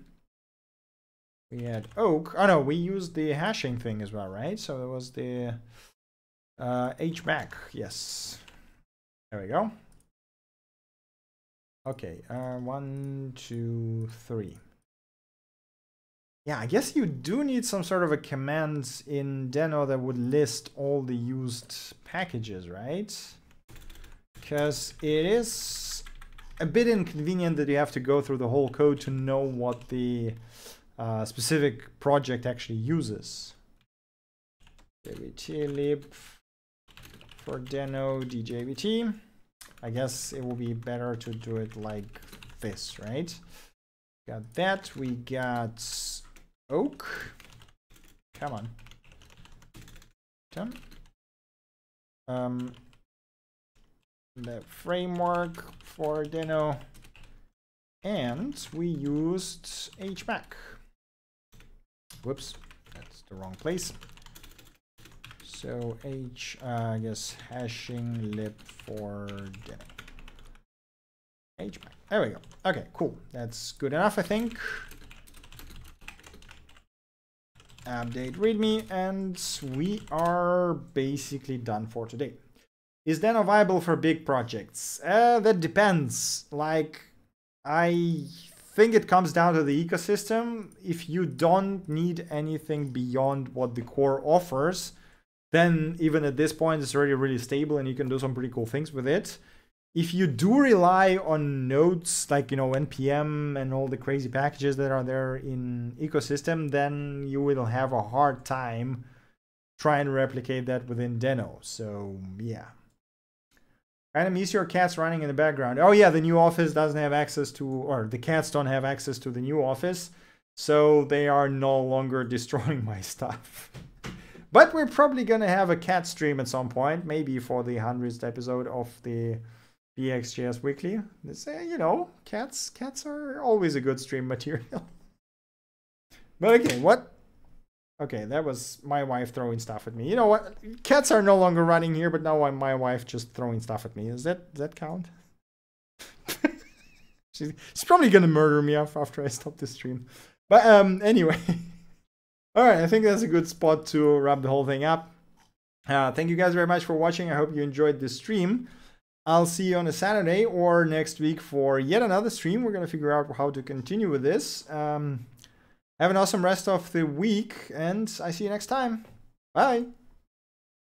we had Oak. Oh no, we used the hashing thing as well, right? So it was the HMAC, yes. There we go. Okay, 1, 2, 3. Yeah, I guess you do need some sort of a command in Deno that would list all the used packages, right? Because it is a bit inconvenient that you have to go through the whole code to know what the specific project actually uses. DJWT lib for Deno DJWT. I guess it will be better to do it like this, right? Got that, we got Oak, come on. The framework for Deno, and we used HMAC. Whoops, that's the wrong place. So I guess hashing lib for Deno. HMAC, there we go. Okay, cool. That's good enough, I think. Update README, and we are basically done for today. Is Deno viable for big projects? That depends. Like, I think it comes down to the ecosystem. If you don't need anything beyond what the core offers, then even at this point, it's already really stable and you can do some pretty cool things with it. If you do rely on nodes like, you know, NPM and all the crazy packages that are there in ecosystem, then you will have a hard time trying to replicate that within Deno. So yeah. Kind of miss your cats running in the background. Oh yeah, the new office doesn't have access to, or the cats don't have access to the new office, so they are no longer destroying my stuff. But we're probably going to have a cat stream at some point, maybe for the 100th episode of the BXJS Weekly. They say, you know, cats are always a good stream material. But okay, what? Okay, that was my wife throwing stuff at me. You know what? Cats are no longer running here, but now my wife just throwing stuff at me. Does that count? She's probably going to murder me after I stop this stream. But anyway. All right, I think that's a good spot to wrap the whole thing up. Thank you guys very much for watching. I hope you enjoyed this stream. I'll see you on a Saturday or next week for yet another stream. We're going to figure out how to continue with this. Have an awesome rest of the week, and I see you next time. Bye.